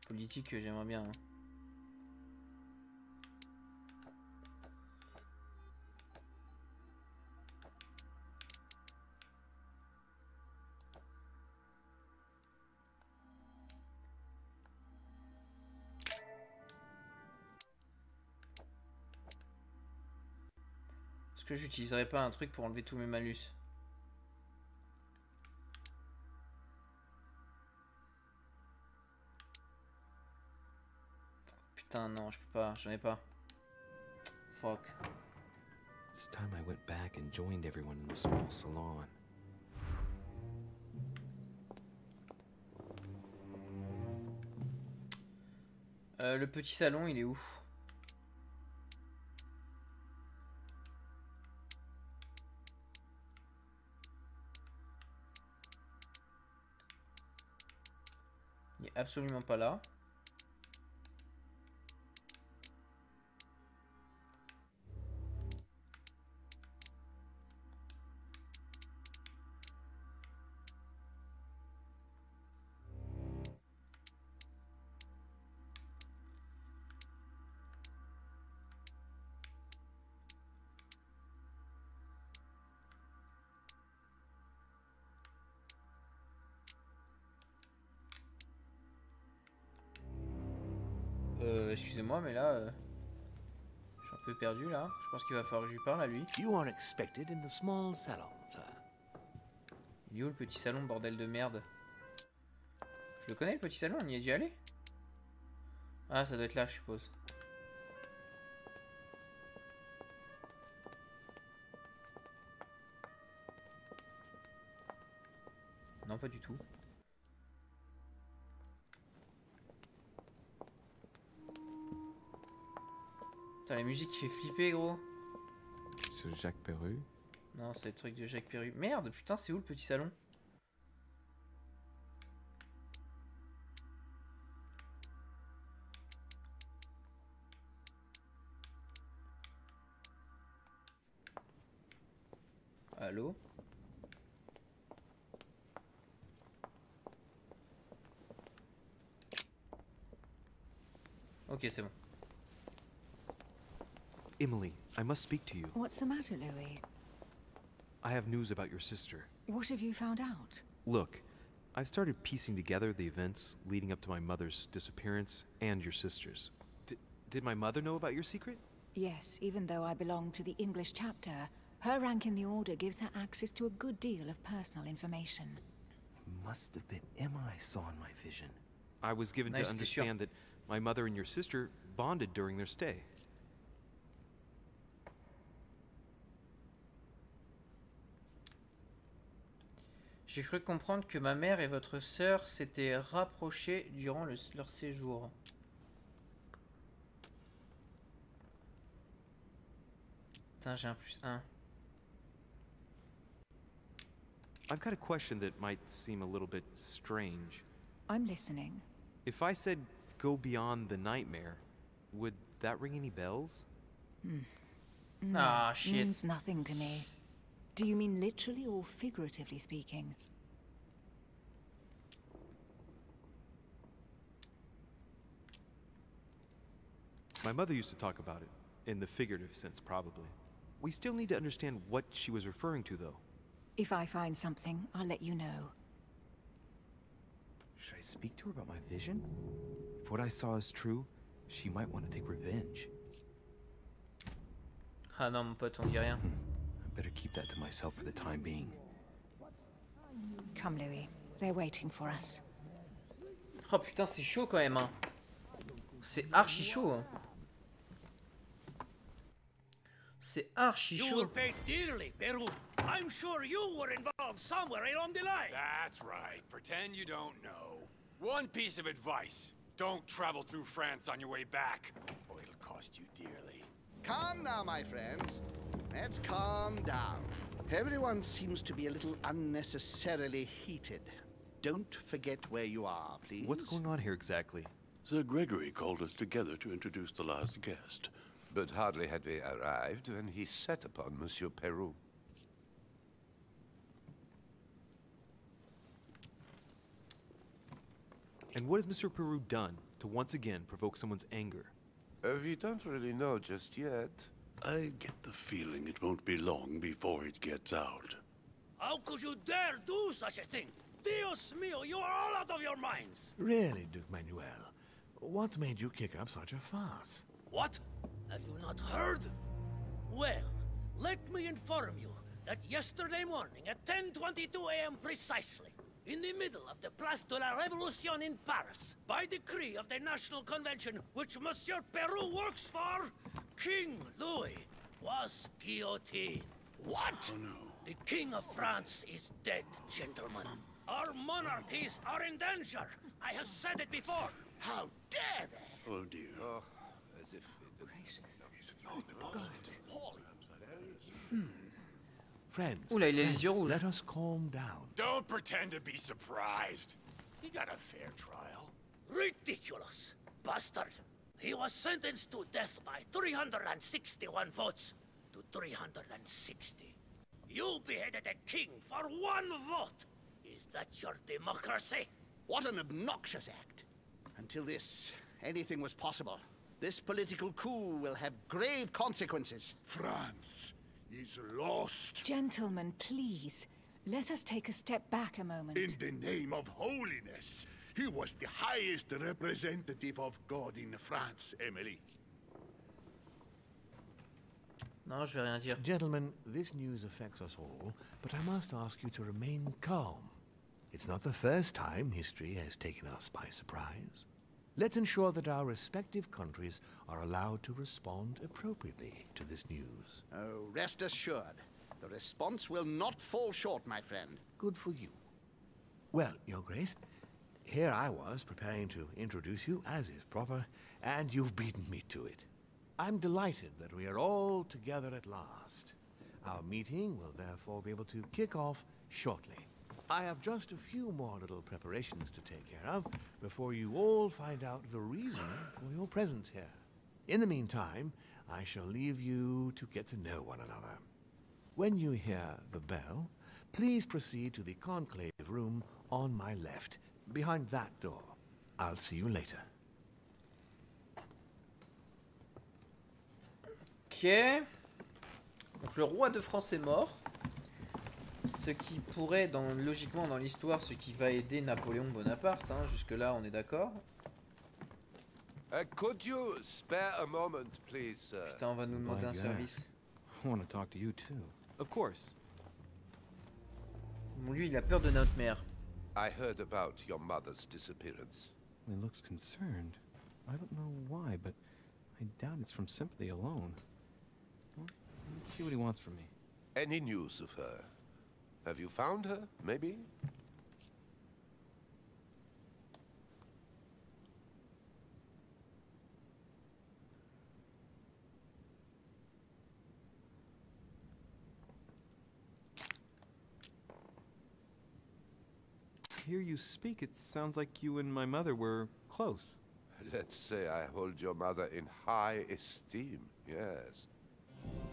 Politique que j'aimerais bien. Hein. Est-ce que j'utiliserais pas un truc pour enlever tous mes malus ? Putain, non, je peux pas, j'en ai pas. Fuck. It's time I went back and joined everyone in the small salon. Euh, le petit salon, il est où? Il est absolument pas là. Excusez-moi, mais là, euh, je suis un peu perdu là. Je pense qu'il va falloir que je lui parle à lui. Il est où le petit salon, bordel de merde? Je le connais le petit salon, on y est déjà allé? Ah, ça doit être là, je suppose. Non, pas du tout. Putain, la musique qui fait flipper, gros. C'est Jacques Perrou. Non, c'est le truc de Jacques Perrou. Merde, putain, c'est où le petit salon? Allô? Ok, c'est bon. Emily, I must speak to you. What's the matter, Louis? I have news about your sister. What have you found out? Look, I've started piecing together the events leading up to my mother's disappearance and your sister's. D- did my mother know about your secret? Yes, even though I belong to the English chapter, her rank in the order gives her access to a good deal of personal information. It must have been Emma I saw in my vision. I was given nice to understand that my mother and your sister bonded during their stay. J'ai cru comprendre que ma mère et votre sœur s'étaient rapprochées durant le, leur séjour. Putain, j'ai un plus un. I've got a question that might seem a little bit strange. I'm listening. If I said go beyond the nightmare, would that ring any bells? Mm. No, ah, shit. Means nothing to me. Do you mean literally or figuratively speaking? My mother used to talk about it, in the figurative sense, probably. We still need to understand what she was referring to, though. If I find something, I'll let you know. Should I speak to her about my vision? If what I saw is true, she might want to take revenge. Ah non, mon pote, on dit rien. Better keep that to myself for the time being. Come, Louis. They're waiting for us. Oh putain, c'est chaud quand même. Hein. C'est archi chaud. Hein. C'est archi chaud. You will pay dearly, Perrou. I'm sure you were involved somewhere along the line. That's right. Pretend you don't know. One piece of advice: don't travel through France on your way back, or it'll cost you dearly. Come now, my friends. Let's calm down. Everyone seems to be a little unnecessarily heated. Don't forget where you are, please. What's going on here exactly? Sir Gregory called us together to introduce the last guest. But hardly had we arrived when he set upon Monsieur Perrou. And what has Monsieur Perrou done to once again provoke someone's anger? Uh, we don't really know just yet. I get the feeling it won't be long before it gets out. How could you dare do such a thing? Dios mio, you are all out of your minds! Really, Duke Manuel, what made you kick up such a fuss? What? Have you not heard? Well, let me inform you that yesterday morning at ten twenty-two a m precisely, in the middle of the Place de la Révolution in Paris, by decree of the National Convention, which Monsieur Perrou works for, King Louis was guillotined. What? Oh, no. The King of France is dead, gentlemen. Our monarchies are in danger. I have said it before. How dare they? Oh, dear. Oh, as if... It gracious. No, oh, God. Hmm. Friends, Ooh, friends let us calm down. Don't pretend to be surprised. He got a fair trial. Ridiculous. Bastard. He was sentenced to death by three hundred sixty-one votes to three hundred sixty. You beheaded a king for one vote. Is that your democracy? What an obnoxious act. Until this, anything was possible. This political coup will have grave consequences. France is lost. Gentlemen, please, let us take a step back a moment. In the name of holiness. He was the highest representative of God in France, Emily. Non, je vais rien dire. Gentlemen, this news affects us all, but I must ask you to remain calm. It's not the first time history has taken us by surprise. Let's ensure that our respective countries are allowed to respond appropriately to this news. Oh, rest assured, the response will not fall short, my friend. Good for you. Well, Your Grace, here I was, preparing to introduce you, as is proper, and you've beaten me to it. I'm delighted that we are all together at last. Our meeting will therefore be able to kick off shortly. I have just a few more little preparations to take care of before you all find out the reason for your presence here. In the meantime, I shall leave you to get to know one another. When you hear the bell, please proceed to the conclave room on my left. Behind that door. I'll see you later. Ok. Donc le roi de France est mort. Ce qui pourrait, dans, logiquement dans l'histoire, ce qui va aider Napoléon Bonaparte. Hein, jusque-là, on est d'accord. Uh, could you spare a moment, please, sir? Putain, on va nous demander un service. I want to talk to you too. Of course. Bon, lui, il a peur de notre mère. I heard about your mother's disappearance. He looks concerned. I don't know why, but I doubt it's from sympathy alone. Well, let's see what he wants from me. Any news of her? Have you found her, maybe? Hear you speak, it sounds like you and my mother were close. Let's say I hold your mother in high esteem, yes.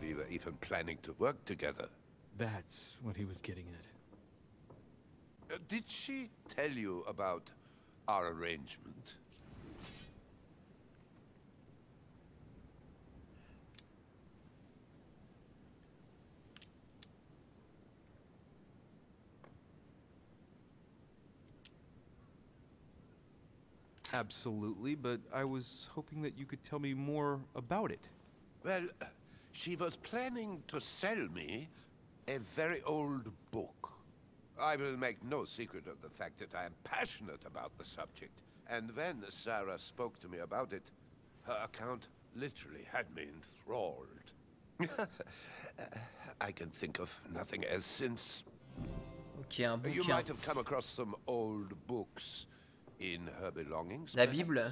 We were even planning to work together. That's what he was getting at. Uh, did she tell you about our arrangement? Absolutely, but I was hoping that you could tell me more about it. Well, she was planning to sell me a very old book. I will make no secret of the fact that I am passionate about the subject, and when Sarah spoke to me about it, her account literally had me enthralled. I can think of nothing else since... Okay, un bouquin. You might have come across some old books. In her belongings, la Bible.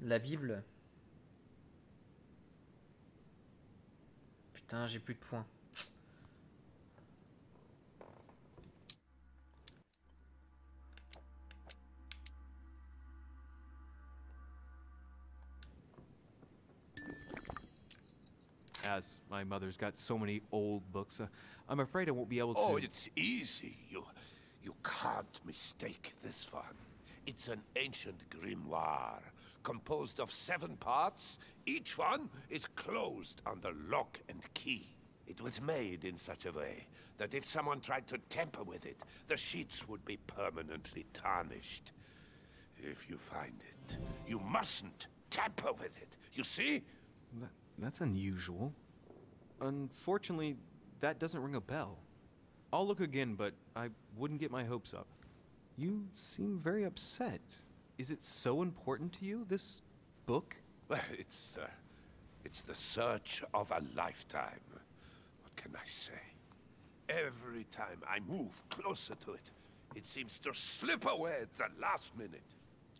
La Bible. Putain, j'ai plus de points. As my mother's got so many old books, uh, I'm afraid I won't be able to... Oh, it's easy. You, you can't mistake this one. It's an ancient grimoire, composed of seven parts. Each one is closed under lock and key. It was made in such a way that if someone tried to tamper with it, the sheets would be permanently tarnished. If you find it, you mustn't tamper with it. You see? But that's unusual. Unfortunately, that doesn't ring a bell. I'll look again, but I wouldn't get my hopes up. You seem very upset. Is it so important to you, this book? Well, it's, uh, it's the search of a lifetime. What can I say? Every time I move closer to it, it seems to slip away at the last minute.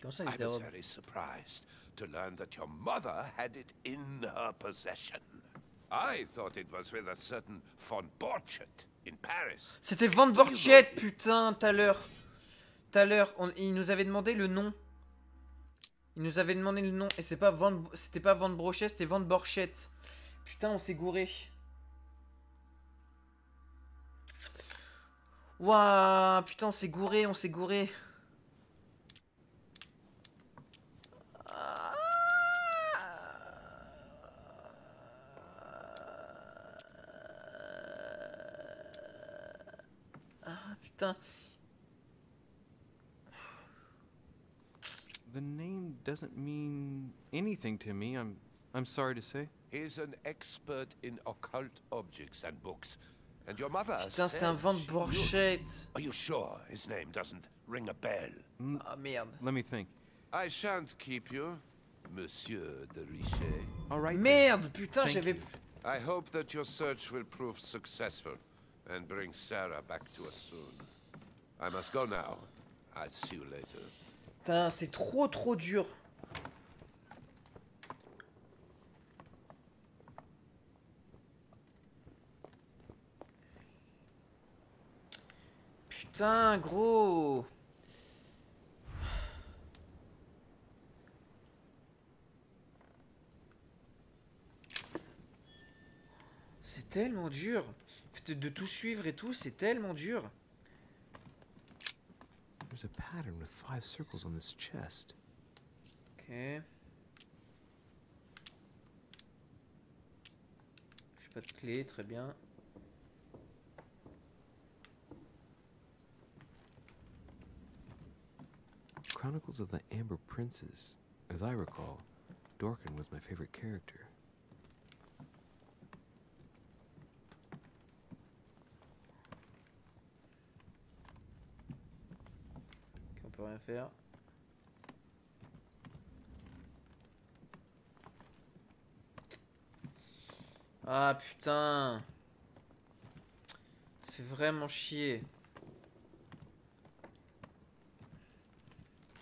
I was very surprised to learn that your mother had it in her possession. I thought it was with a certain Von Borchette in Paris. C'était Von Borchette, putain, tout à l'heure. Tout à l'heure, il nous avait demandé le nom. Il nous avait demandé le nom et c'est pas Von, c'était pas Von Borchette, c'était Von Borchette. Putain, on s'est gouré. Waouh, putain, on s'est gouré, on s'est gouré. The name doesn't mean anything to me, I'm I'm sorry to say. He's an expert in occult objects and books. And your mother... Putain, c'est un Von Borchette. Are you sure his name doesn't ring a bell? Mm. Oh, merde. Let me think. I shan't keep you, Monsieur de Richet. All right. Merde, putain, j'avais... I hope that your search will prove successful and bring Sarah back to us soon. I must go now. I'll see you later. Putain, c'est trop trop dur. Putain, gros. C'est tellement dur. De, de tout suivre et tout, c'est tellement dur. There's a pattern with five circles on this chest. Okay. J'ai pas de clé, très bien. Chronicles of the Amber Princes. As I recall, Dorkin was my favorite character. Okay, on peut rien faire. Ah putain, ça fait vraiment chier.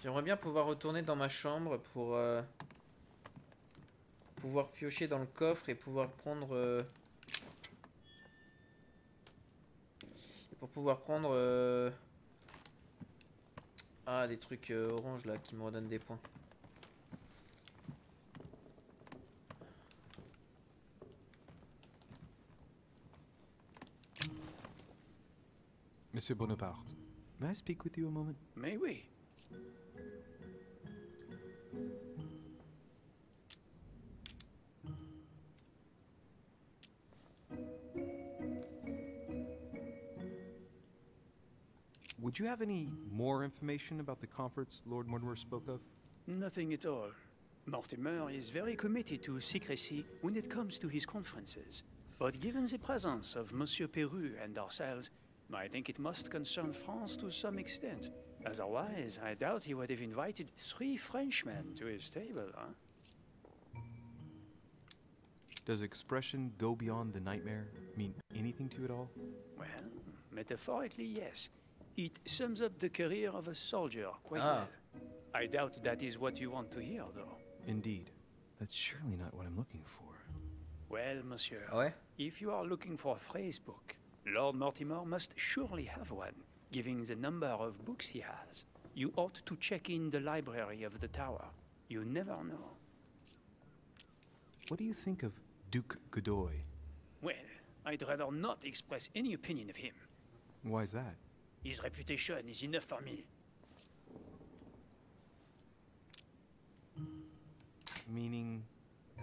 J'aimerais bien pouvoir retourner dans ma chambre pour euh, pouvoir piocher dans le coffre et pouvoir prendre euh, pour pouvoir prendre euh, ah des trucs euh, orange là qui me redonnent des points. Monsieur Bonaparte, may I speak with you a moment? May we? Would you have any more information about the conference Lord Mortimer spoke of? Nothing at all. Mortimer is very committed to secrecy when it comes to his conferences. But given the presence of Monsieur Perrou and ourselves, I think it must concern France to some extent. Otherwise, I doubt he would have invited three Frenchmen to his table, huh? Does expression go beyond the nightmare mean anything to you at all? Well, metaphorically, yes. It sums up the career of a soldier quite ah. well. I doubt that is what you want to hear, though. Indeed. That's surely not what I'm looking for. Well, monsieur, ouais. If you are looking for a phrase book, Lord Mortimer must surely have one, given the number of books he has. You ought to check in the library of the tower. You never know. What do you think of Duke Godoy? Well, I'd rather not express any opinion of him. Why is that? His reputation is enough for me. Meaning?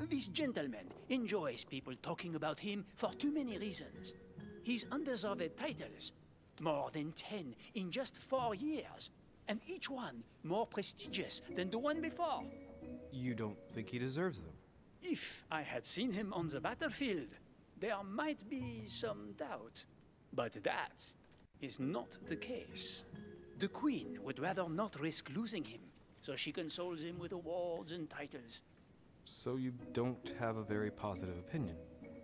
This gentleman enjoys people talking about him for too many reasons. He's undeserved titles, more than ten in just four years, and each one more prestigious than the one before. You don't think he deserves them? If I had seen him on the battlefield, there might be some doubt, but that is not the case. The Queen would rather not risk losing him, so she consoles him with awards and titles. So you don't have a very positive opinion?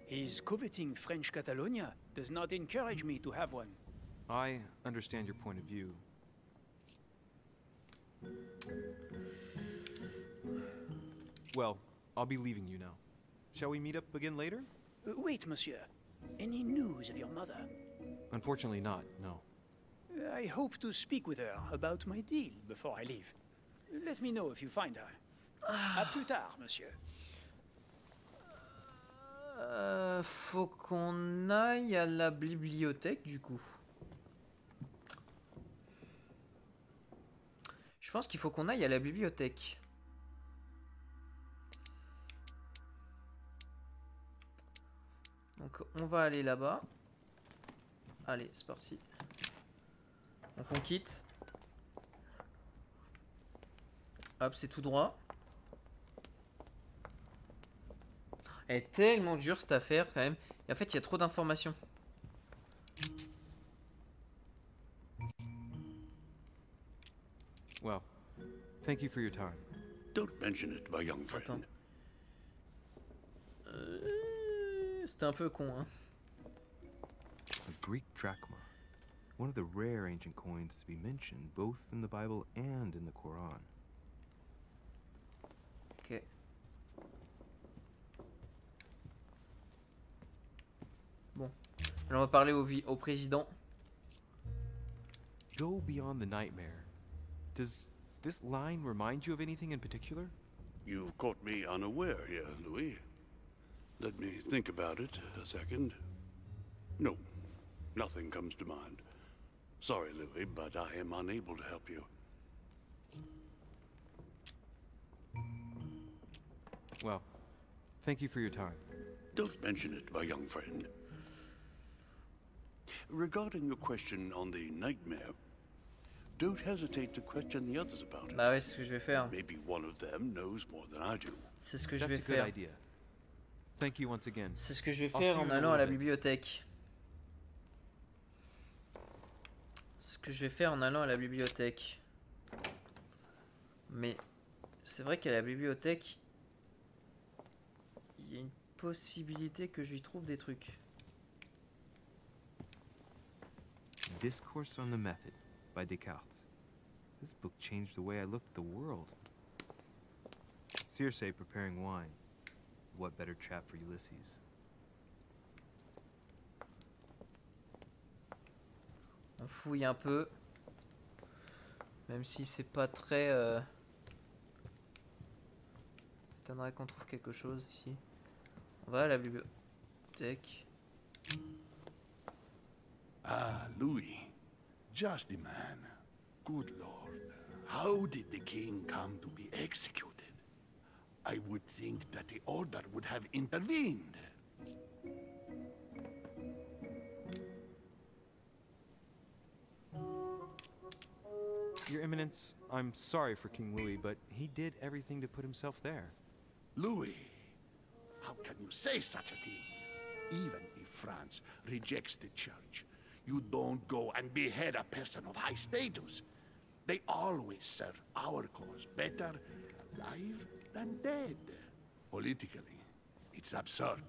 His coveting French Catalonia does not encourage me to have one. I understand your point of view. Well, I'll be leaving you now. Shall we meet up again later? Uh, wait, monsieur. Any news of your mother? Unfortunately not, no. I hope to speak with her about my deal before I leave. Let me know if you find her. À plus tard, monsieur. Euh, faut qu'on aille à la bibliothèque du coup. Je pense qu'il faut qu'on aille à la bibliothèque. Donc on va aller là-bas. Allez, c'est parti. Donc on quitte. Hop, c'est tout droit. Elle est tellement dure cette affaire quand même. Et en fait, il y a trop d'informations. Well, thank you for your time. Don't mention it, my young friend. Euh, C'était un peu con, hein. A Greek drachma, one of the rare ancient coins to be mentioned both in the Bible and in the Quran. Okay. Bon. Alors on va parler au, au président. Go beyond the nightmare. Does this line remind you of anything in particular? You've caught me unaware here, Louis. Let me think about it a second. No, nothing comes to mind. Sorry, Louis, but I am unable to help you. Well, thank you for your time. Don't mention it, my young friend. Regarding your question on the nightmare, don't hesitate to question the others about it. Bah ouais, c'est ce que je vais faire. Maybe one of them knows more than I do. C'est ce que je vais faire. Thank you once again. C'est ce que je vais faire en allant à la bibliothèque. C'est ce que je vais faire en allant à la bibliothèque. Mais c'est vrai qu'à la bibliothèque, il y a une possibilité que j'y trouve des trucs. Discourse on the Method by Descartes. This book changed the way I looked at the world. Circe preparing wine. What better trap for Ulysses? On fouille un peu. Même si c'est pas très... Euh... J'attendrai qu'on trouve quelque chose ici. On va à la bibliothèque. Ah, Louis. Just the man. Good Lord. How did the king come to be executed? I would think that the order would have intervened. Your Eminence, I'm sorry for King Louis, but he did everything to put himself there. Louis, how can you say such a thing? Even if France rejects the church, you don't go and behead a person of high status. They always serve our cause better alive than dead. Politically, it's absurd.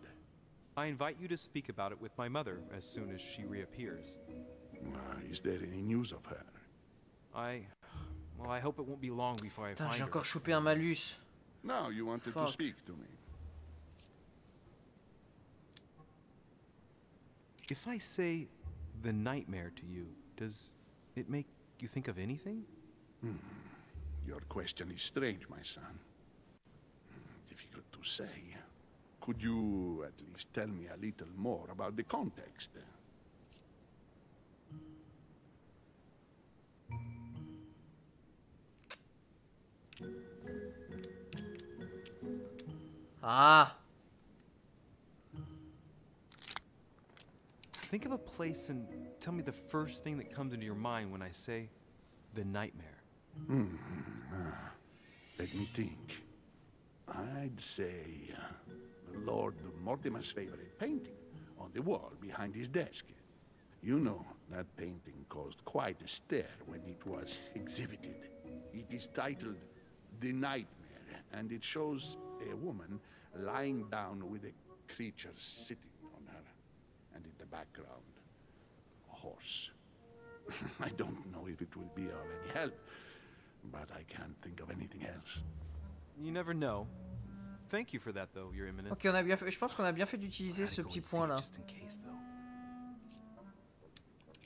I invite you to speak about it with my mother as soon as she reappears. Uh, is there any news of her? I, well, I hope it won't be long before I find her. J'ai encore chopé un malus. Now you wanted Fuck. to speak to me. If I say the nightmare to you, does it make you think of anything? Hmm. Your question is strange, my son. Difficult to say. Could you at least tell me a little more about the context? Ah. Think of a place and tell me the first thing that comes into your mind when I say the nightmare. Mm. Uh, let me think. I'd say uh, Lord Mortimer's favorite painting on the wall behind his desk. You know, that painting caused quite a stir when it was exhibited. It is titled The Nightmare, and it shows a woman lying down with a creature sitting on her, and in the background, a horse. I don't know if it will be of any help, but I can't think of anything else. You never know. Thank you for that, though, Your Eminence. Ok, on a bien fait. Je pense qu'on a bien fait d'utiliser ce petit point là.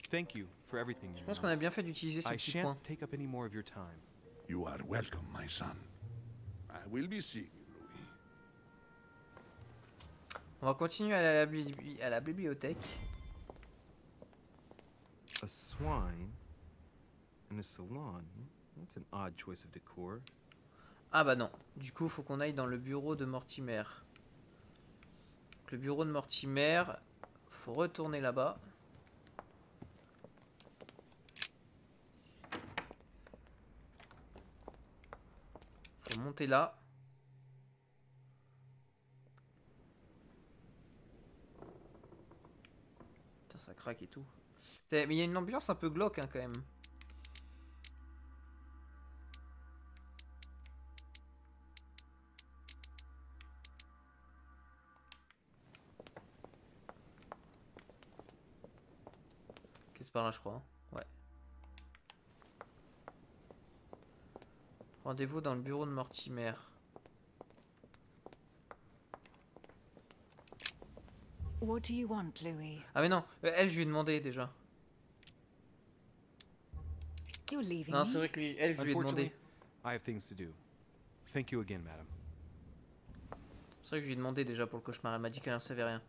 Thank you for everything. Je pense qu'on a bien fait d'utiliser ce petit point. I shan't take up any more of your time. You are welcome, my son. I will be seeing you, Louis. On va continuer à la, bibli à la bibliothèque. A swine and a salon. That's an odd choice of decor. Ah bah non. Du coup, faut qu'on aille dans le bureau de Mortimer. Donc, le bureau de Mortimer, faut retourner là-bas. Faut monter là. Putain, ça craque et tout. Mais il y a une ambiance un peu glauque hein, quand même. C'est par là je crois, ouais. Rendez-vous dans le bureau de Mortimer. What do you want, Louis? Ah mais non, elle je lui ai demandé déjà. Non c'est vrai que elle je lui ai demandé. I have things to do. Thank you again, madam. C'est vrai que je lui ai demandé déjà pour le cauchemar, elle m'a dit qu'elle n'en savait rien.